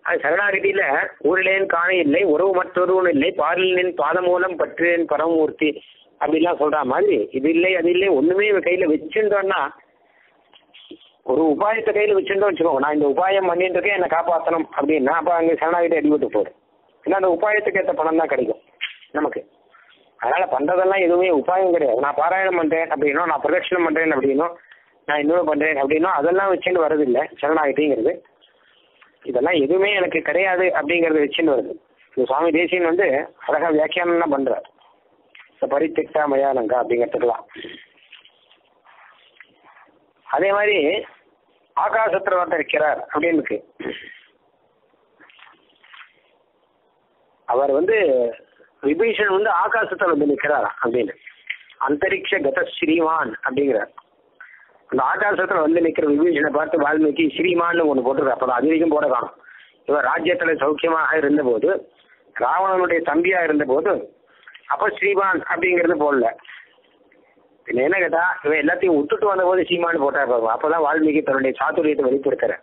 அது சரணாகதியில ஊரிலேன் காண இல்லை உறவு மற்றொருவன் இல்லை பாலின் பாதமூலம் பற்றிலேன் பரமமூர்த்தி அப்படிலாம் சொல்ற மாதிரி இது இல்லை அது இல்லை ஒண்ணுமே கையில வச்சுட்டோம்னா, ஒரு உபாயத்தை கையில வச்சுட்டோம் வச்சுக்கோங்க, நான் இந்த உபாயம் பண்ணிட்டு இருக்கேன் என்னை காப்பாற்றணும் அப்படின்னா அப்ப அங்க சரணாகதி அடிபட்டு போயிடும். ஏன்னா அந்த உபாயத்துக்கு ஏற்ற பணம் தான் கிடைக்கும் நமக்கு. அதனால பண்றதெல்லாம் எதுவுமே உபாயம் கிடையாது. நான் பாராயணம் பண்றேன் அப்படின்னா, நான் பிரதட்சணம் பண்றேன் அப்படின்னா, நான் இன்னொரு பண்றேன் அப்படின்னா அதெல்லாம் வச்சுட்டு வரதில்லை சரணாகதிங்கிறது. இதெல்லாம் எதுவுமே எனக்கு கிடையாது அப்படிங்கறது வச்சுன்னு வருது. இந்த சுவாமி தேசியன் அழகா வியாக்கியானம்லாம் பண்றாரு இந்த பரித்தியக்தா மயானங்கா அப்படிங்கிறதுக்கெல்லாம். அதே மாதிரி ஆகாசத்துல வந்து இருக்கிறார் அப்படின்னு இருக்கு. அவர் விபீஷன் ஆகாசத்துல நிற்கிறாரா அப்படின்னு அந்தரிக்ஷ கத ஸ்ரீமான் அப்படிங்கிறார். அந்த ஆகாசத்துல நிக்கிற விபீஷனை பார்த்து வால்மீகி ஸ்ரீமான்னு ஒண்ணு போட்டுருக்காரு. அப்பதான் அதிகம் போட காணும். இவர் ராஜ்யத்துல சௌக்கியமாக இருந்த போது, ராவணனுடைய தம்பியா இருந்த போது அப்ப ஸ்ரீமான் அப்படிங்கிறது போடல. பின்ன என்ன கேட்டா இவன் எல்லாத்தையும் விட்டுட்டு வந்த போது ஸ்ரீமான்னு போட்டா பாருங்க, அப்பதான் வால்மீகி தன்னுடைய சாதுரியத்தை வெளிப்படுத்துற.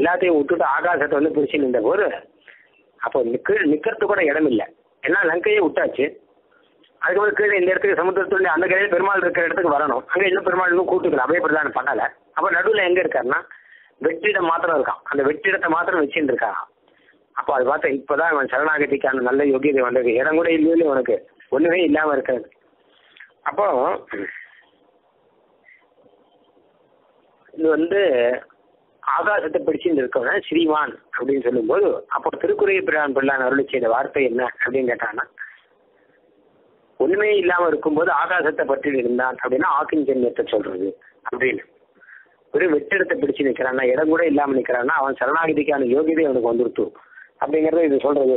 எல்லாத்தையும் விட்டுட்டு ஆகாசத்தை பிரிச்சு நின்ற போது அப்போ நிக்கிறதுக்கு கூட இடம் இல்லை, எல்லாம் லங்கையே விட்டாச்சு. அதுக்கப்புறம் கீழே இந்த இடத்துக்கு சமுத்திரத்துடைய அந்த கரையில் பெருமாள் இருக்கிற இடத்துக்கு வரணும், அங்கே இன்னும் பெருமாள் இன்னும் கூட்டுக்கல அபய பிரதானம் பண்ணல. அப்ப நடுவில் எங்க இருக்காருன்னா வெற்றிடம் மாத்திரம் இருக்கான், அந்த வெற்றிடத்தை மாத்திரம் வச்சுட்டு இருக்காங்க. அப்போ அது பார்த்தா இப்பதான் இவன் சரணாகதிக்கான நல்ல யோகியதை வந்திருக்கு, இடம் கூட இல்லையில உனக்கு ஒண்ணுமே இல்லாம இருக்காது. அப்போ இது ஆகாசத்தை பிடிச்சுட்டு இருக்கவன ஸ்ரீவான் அப்படின்னு சொல்லும் போது அப்போ திருக்குறையை பிரான் பிள்ளான் அருளி செய்த வார்த்தை என்ன அப்படின்னு கேட்டாங்கன்னா, ஒண்ணுமே இல்லாம இருக்கும்போது ஆகாசத்தை பற்றி இருந்தான் அப்படின்னா ஆக்கிஞ்சன்யத்தை சொல்றது அப்படின்னு. ஒரு வெற்றிடத்தை பிடிச்சு நிக்கிறான்னா, இடம் கூட இல்லாம நிக்கிறான்னா அவன் சரணாகதிக்கான யோகியதை அவனுக்கு வந்துருத்து அப்படிங்கறத இது சொல்றது.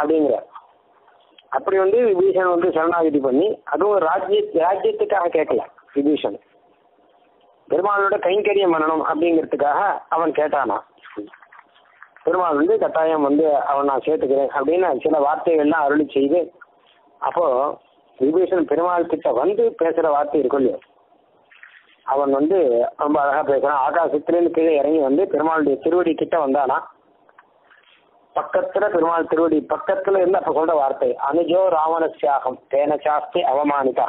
அப்படிங்கிற அப்படி வந்து விபீஷன் வந்து சரணாகதி பண்ணி, அதுவும் ராஜ்யத்துக்காக கேட்கல விபீஷன், பெருமாளோட கைங்கரியம் பண்ணணும் அப்படிங்கிறதுக்காக அவன் கேட்டானா. பெருமாள் வந்து கட்டாயம் வந்து அவன் நான் சேர்த்துக்கிறேன் அப்படின்னு சில வார்த்தைகள்லாம் அருளி செய்து, அப்போ விபீஷன் பெருமாள் கிட்ட வந்து பேசுற வார்த்தை இருக்கும் இல்லையா, அவன் வந்து ரொம்ப அழகா பேசுறான். ஆகாசத்திலேருந்து கீழே இறங்கி வந்து பெருமாளுடைய திருவடி கிட்ட வந்தானா, பக்கத்துல பெருமாள் திருவடி பக்கத்துல இருந்து அப்ப சொல்ற வார்த்தை, அனுஜோ ராவணஸ்யாகம் தேன சாஸ்தி அவமானிதா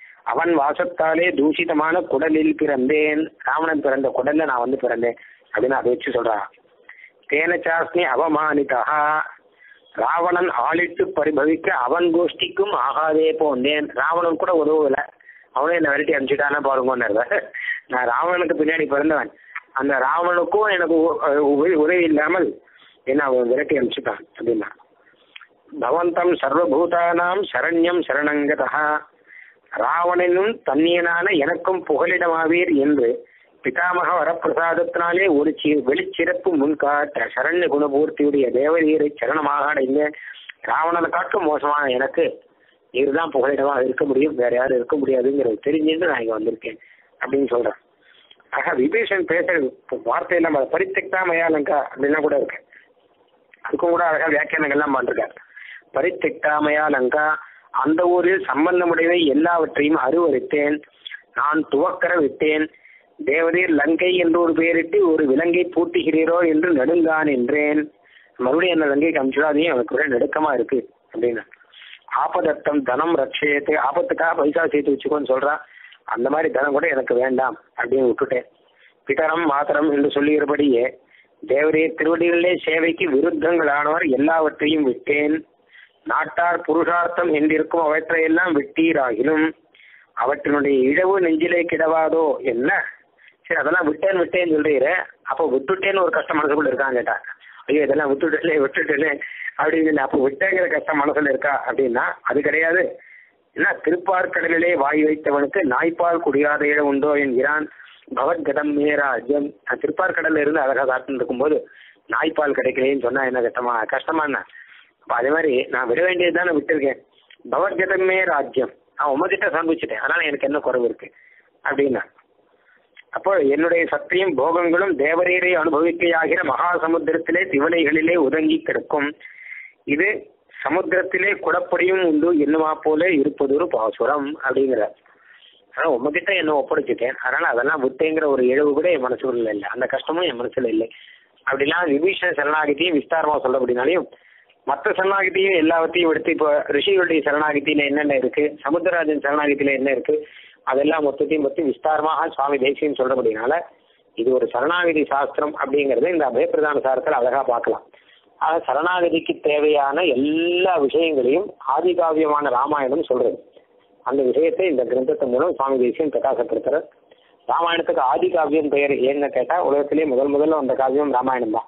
அவன் வாசத்தாலே தூஷிதமான குடலில் பிறந்தேன், ராவணன் பிறந்த குடல்ல நான் வந்து பிறந்தேன் அப்படின்னு அதை வச்சு சொல்றான். தேனச்சாஸ்னி அவமானிதா, ராவணன் ஆளிட்டு பரிபவிக்க அவன் கோஷ்டிக்கும் ஆகாதே போந்தேன். ராவணன் கூட உதவல, அவனே என்ன விரட்டி அனுப்பிச்சுட்டானா பாருங்கன்னு. நான் ராவணனுக்கு பின்னாடி பிறந்தவன், அந்த ராவணனுக்கும் எனக்கு உதவி இல்லாமல் என்ன அவன் விரட்டி அனுப்பிச்சுட்டான் அப்படின்னா. பவந்தம் சர்வபூதானாம் சரண்யம் சரணங்கதா, ராவணனும் தன்னியனான எனக்கும் புகலிடமாவீர் என்று பிதாமக வரப்பிரசாதத்தினாலே ஒரு வெளிச்சிறப்பு முன்காட்ட சரண்ய குணபூர்த்தியுடைய தேவநீரை சரணமாக அடைந்த ராவணனை காட்டும் மோசமான எனக்கு நீர்தான் புகலிடமாக இருக்க முடியும், வேற யாரும் இருக்க முடியாதுங்கிறது தெரிஞ்சுட்டு நான் இங்க வந்திருக்கேன் அப்படின்னு சொல்றேன். ஆக விபீஷன் பேசுற வார்த்தையெல்லாம் அதை பரித்திக்தாமையாலங்கா அப்படின்னா கூட இருக்கு, அதுக்கும் கூட அழகா வியாக்கியானங்கள்லாம் பண்ணிருக்காரு. பரித்திக்தாமையாலங்கா, அந்த ஊரில் சம்பந்தமுடையவை எல்லாவற்றையும் அருவறுத்தேன், நான் துவக்கர விட்டேன், தேவரீர் லங்கை என்று ஒரு பெயரிட்டு ஒரு விலங்கை பூட்டுகிறீரோ என்று நடுங்கான் என்றேன். மறுபடியும் என்ன லங்கை காமிச்சுடாதையும் அவனுக்கு ஒரே நெடுக்கமா இருக்கு அப்படின்னா. ஆபதத்தம் தனம் ரட்சேத்து, ஆபத்துக்காக பைசா சேர்த்து வச்சுக்கோன்னு சொல்றான், அந்த மாதிரி தனம் கூட எனக்கு வேண்டாம் அப்படின்னு விட்டுட்டேன். பிதரம் மாத்திரம் என்று சொல்லுகிறபடியே தேவரீர் திருவடிகளிலே சேவைக்கு விருத்தங்களானவர் எல்லாவற்றையும் விட்டேன். நாட்டார் புருஷார்த்தம் என்றிருக்கும் அவற்றையெல்லாம் விட்டீராகிலும் அவற்றினுடைய இழவு நெஞ்சிலே கிடவாதோ என்ன. சரி, அதெல்லாம் விட்டேன்னு சொல்றீர, அப்போ விட்டுட்டேன்னு ஒரு கஷ்டம் மனசுக்குள்ள இருக்கான்னு கேட்டா, ஐயோ இதெல்லாம் விட்டுட்டேன் அப்படின்னு. அப்போ விட்டேங்கிற கஷ்டம் மனசுல இருக்கா அப்படின்னா அது கிடையாது. ஏன்னா திருப்பார்கடலிலே வாய் வைத்தவனுக்கு நாய்ப்பால் குடியாத இடம் உண்டோ என்கிறான் பகவத்கதம் மேராஜ்யம். திருப்பார்கடல்ல இருந்து அழகா காத்துட்டு இருக்கும்போது நாய்ப்பால் கிடைக்கலேன்னு சொன்னா என்ன கஷ்டமானா. அப்போ அதே மாதிரி நான் விட வேண்டியது தான் நான் விட்டுருக்கேன். பவர்ஜதமே ராஜ்யம், நான் உமகிட்ட சந்திச்சுட்டேன், அதனால எனக்கு என்ன குறைவு இருக்கு அப்படின்னா. அப்போ என்னுடைய சக்தியும் போகங்களும் தேவரீரை அனுபவிக்கையாகிற மகா சமுத்திரத்திலே திவலைகளிலே உதங்கி கிடக்கும். இது சமுத்திரத்திலே குடப்படியும் உண்டு என்னவா போல இருப்பது ஒரு பாசுரம் அப்படிங்கிறார். ஆனால் உமகிட்ட என்ன ஒப்படைச்சிட்டேன், அதனால அதெல்லாம் விட்டேங்கிற ஒரு இழவு கூட என் மனசுல இல்லை, அந்த கஷ்டமும் என் மனசுல இல்லை அப்படிலாம் விபீஷண சரணாகத்தையும் விஸ்தாரமா சொல்லப்படினாலையும் மற்ற சரணாகத்தையும் எல்லாத்தையும் எடுத்து, இப்போ ரிஷிகளுடைய சரணாகத்தியில என்னென்ன இருக்கு, சமுத்திரராஜன் சரணாகத்தியில என்ன இருக்கு, அதெல்லாம் மொத்தத்தையும் பற்றி விஸ்தாரமாக சுவாமி தேசியம் சொல்றபடினால இது ஒரு சரணாகதி சாஸ்திரம் அப்படிங்கறது இந்த அபயப்பிரதான சாரத்தில் அழகா பார்க்கலாம். ஆக சரணாகதிக்கு தேவையான எல்லா விஷயங்களையும் ஆதிகாவியமான ராமாயணம் சொல்றது. அந்த விஷயத்தை இந்த கிரந்தத்தின் மூலம் சுவாமி தேசியம் பிரகாசப்படுத்துறார். ராமாயணத்துக்கு ஆதிகாவியம் பெயர் ஏன்னு கேட்டா, உலகத்திலேயே முதல்ல வந்த காவியம் ராமாயணம் தான்.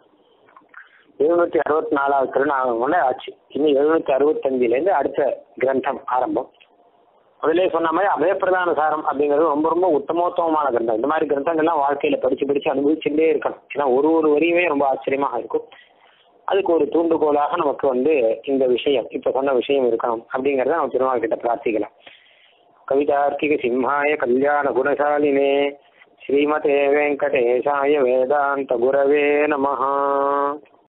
764வது திருநாமம் ஆச்சு. இன்னும் 765லேருந்து அடுத்த கிரந்தம் ஆரம்பம். முதலே சொன்ன மாதிரி அபயப்பிரதான சாரம் அப்படிங்கிறது ரொம்ப ரொம்ப உத்தமோத்தமமான கிரந்தம். இந்த மாதிரி கிரந்தங்கள்லாம் வாழ்க்கையில படிச்சு அனுபவிச்சுட்டே இருக்கணும். ஏன்னா ஒரு வரியுமே ரொம்ப ஆச்சரியமாக இருக்கும். அதுக்கு ஒரு தூண்டுகோலாக நமக்கு வந்து இந்த விஷயம், இப்ப சொன்ன விஷயம் இருக்கணும் அப்படிங்கறத நம்ம திருநாள் கிட்ட பிரார்த்திக்கலாம். கவிதார்த்திக சிம்ஹாய கல்யாண குணசாலினே ஸ்ரீமதே வெங்கடேசாய வேதாந்த குரவே நமஹ.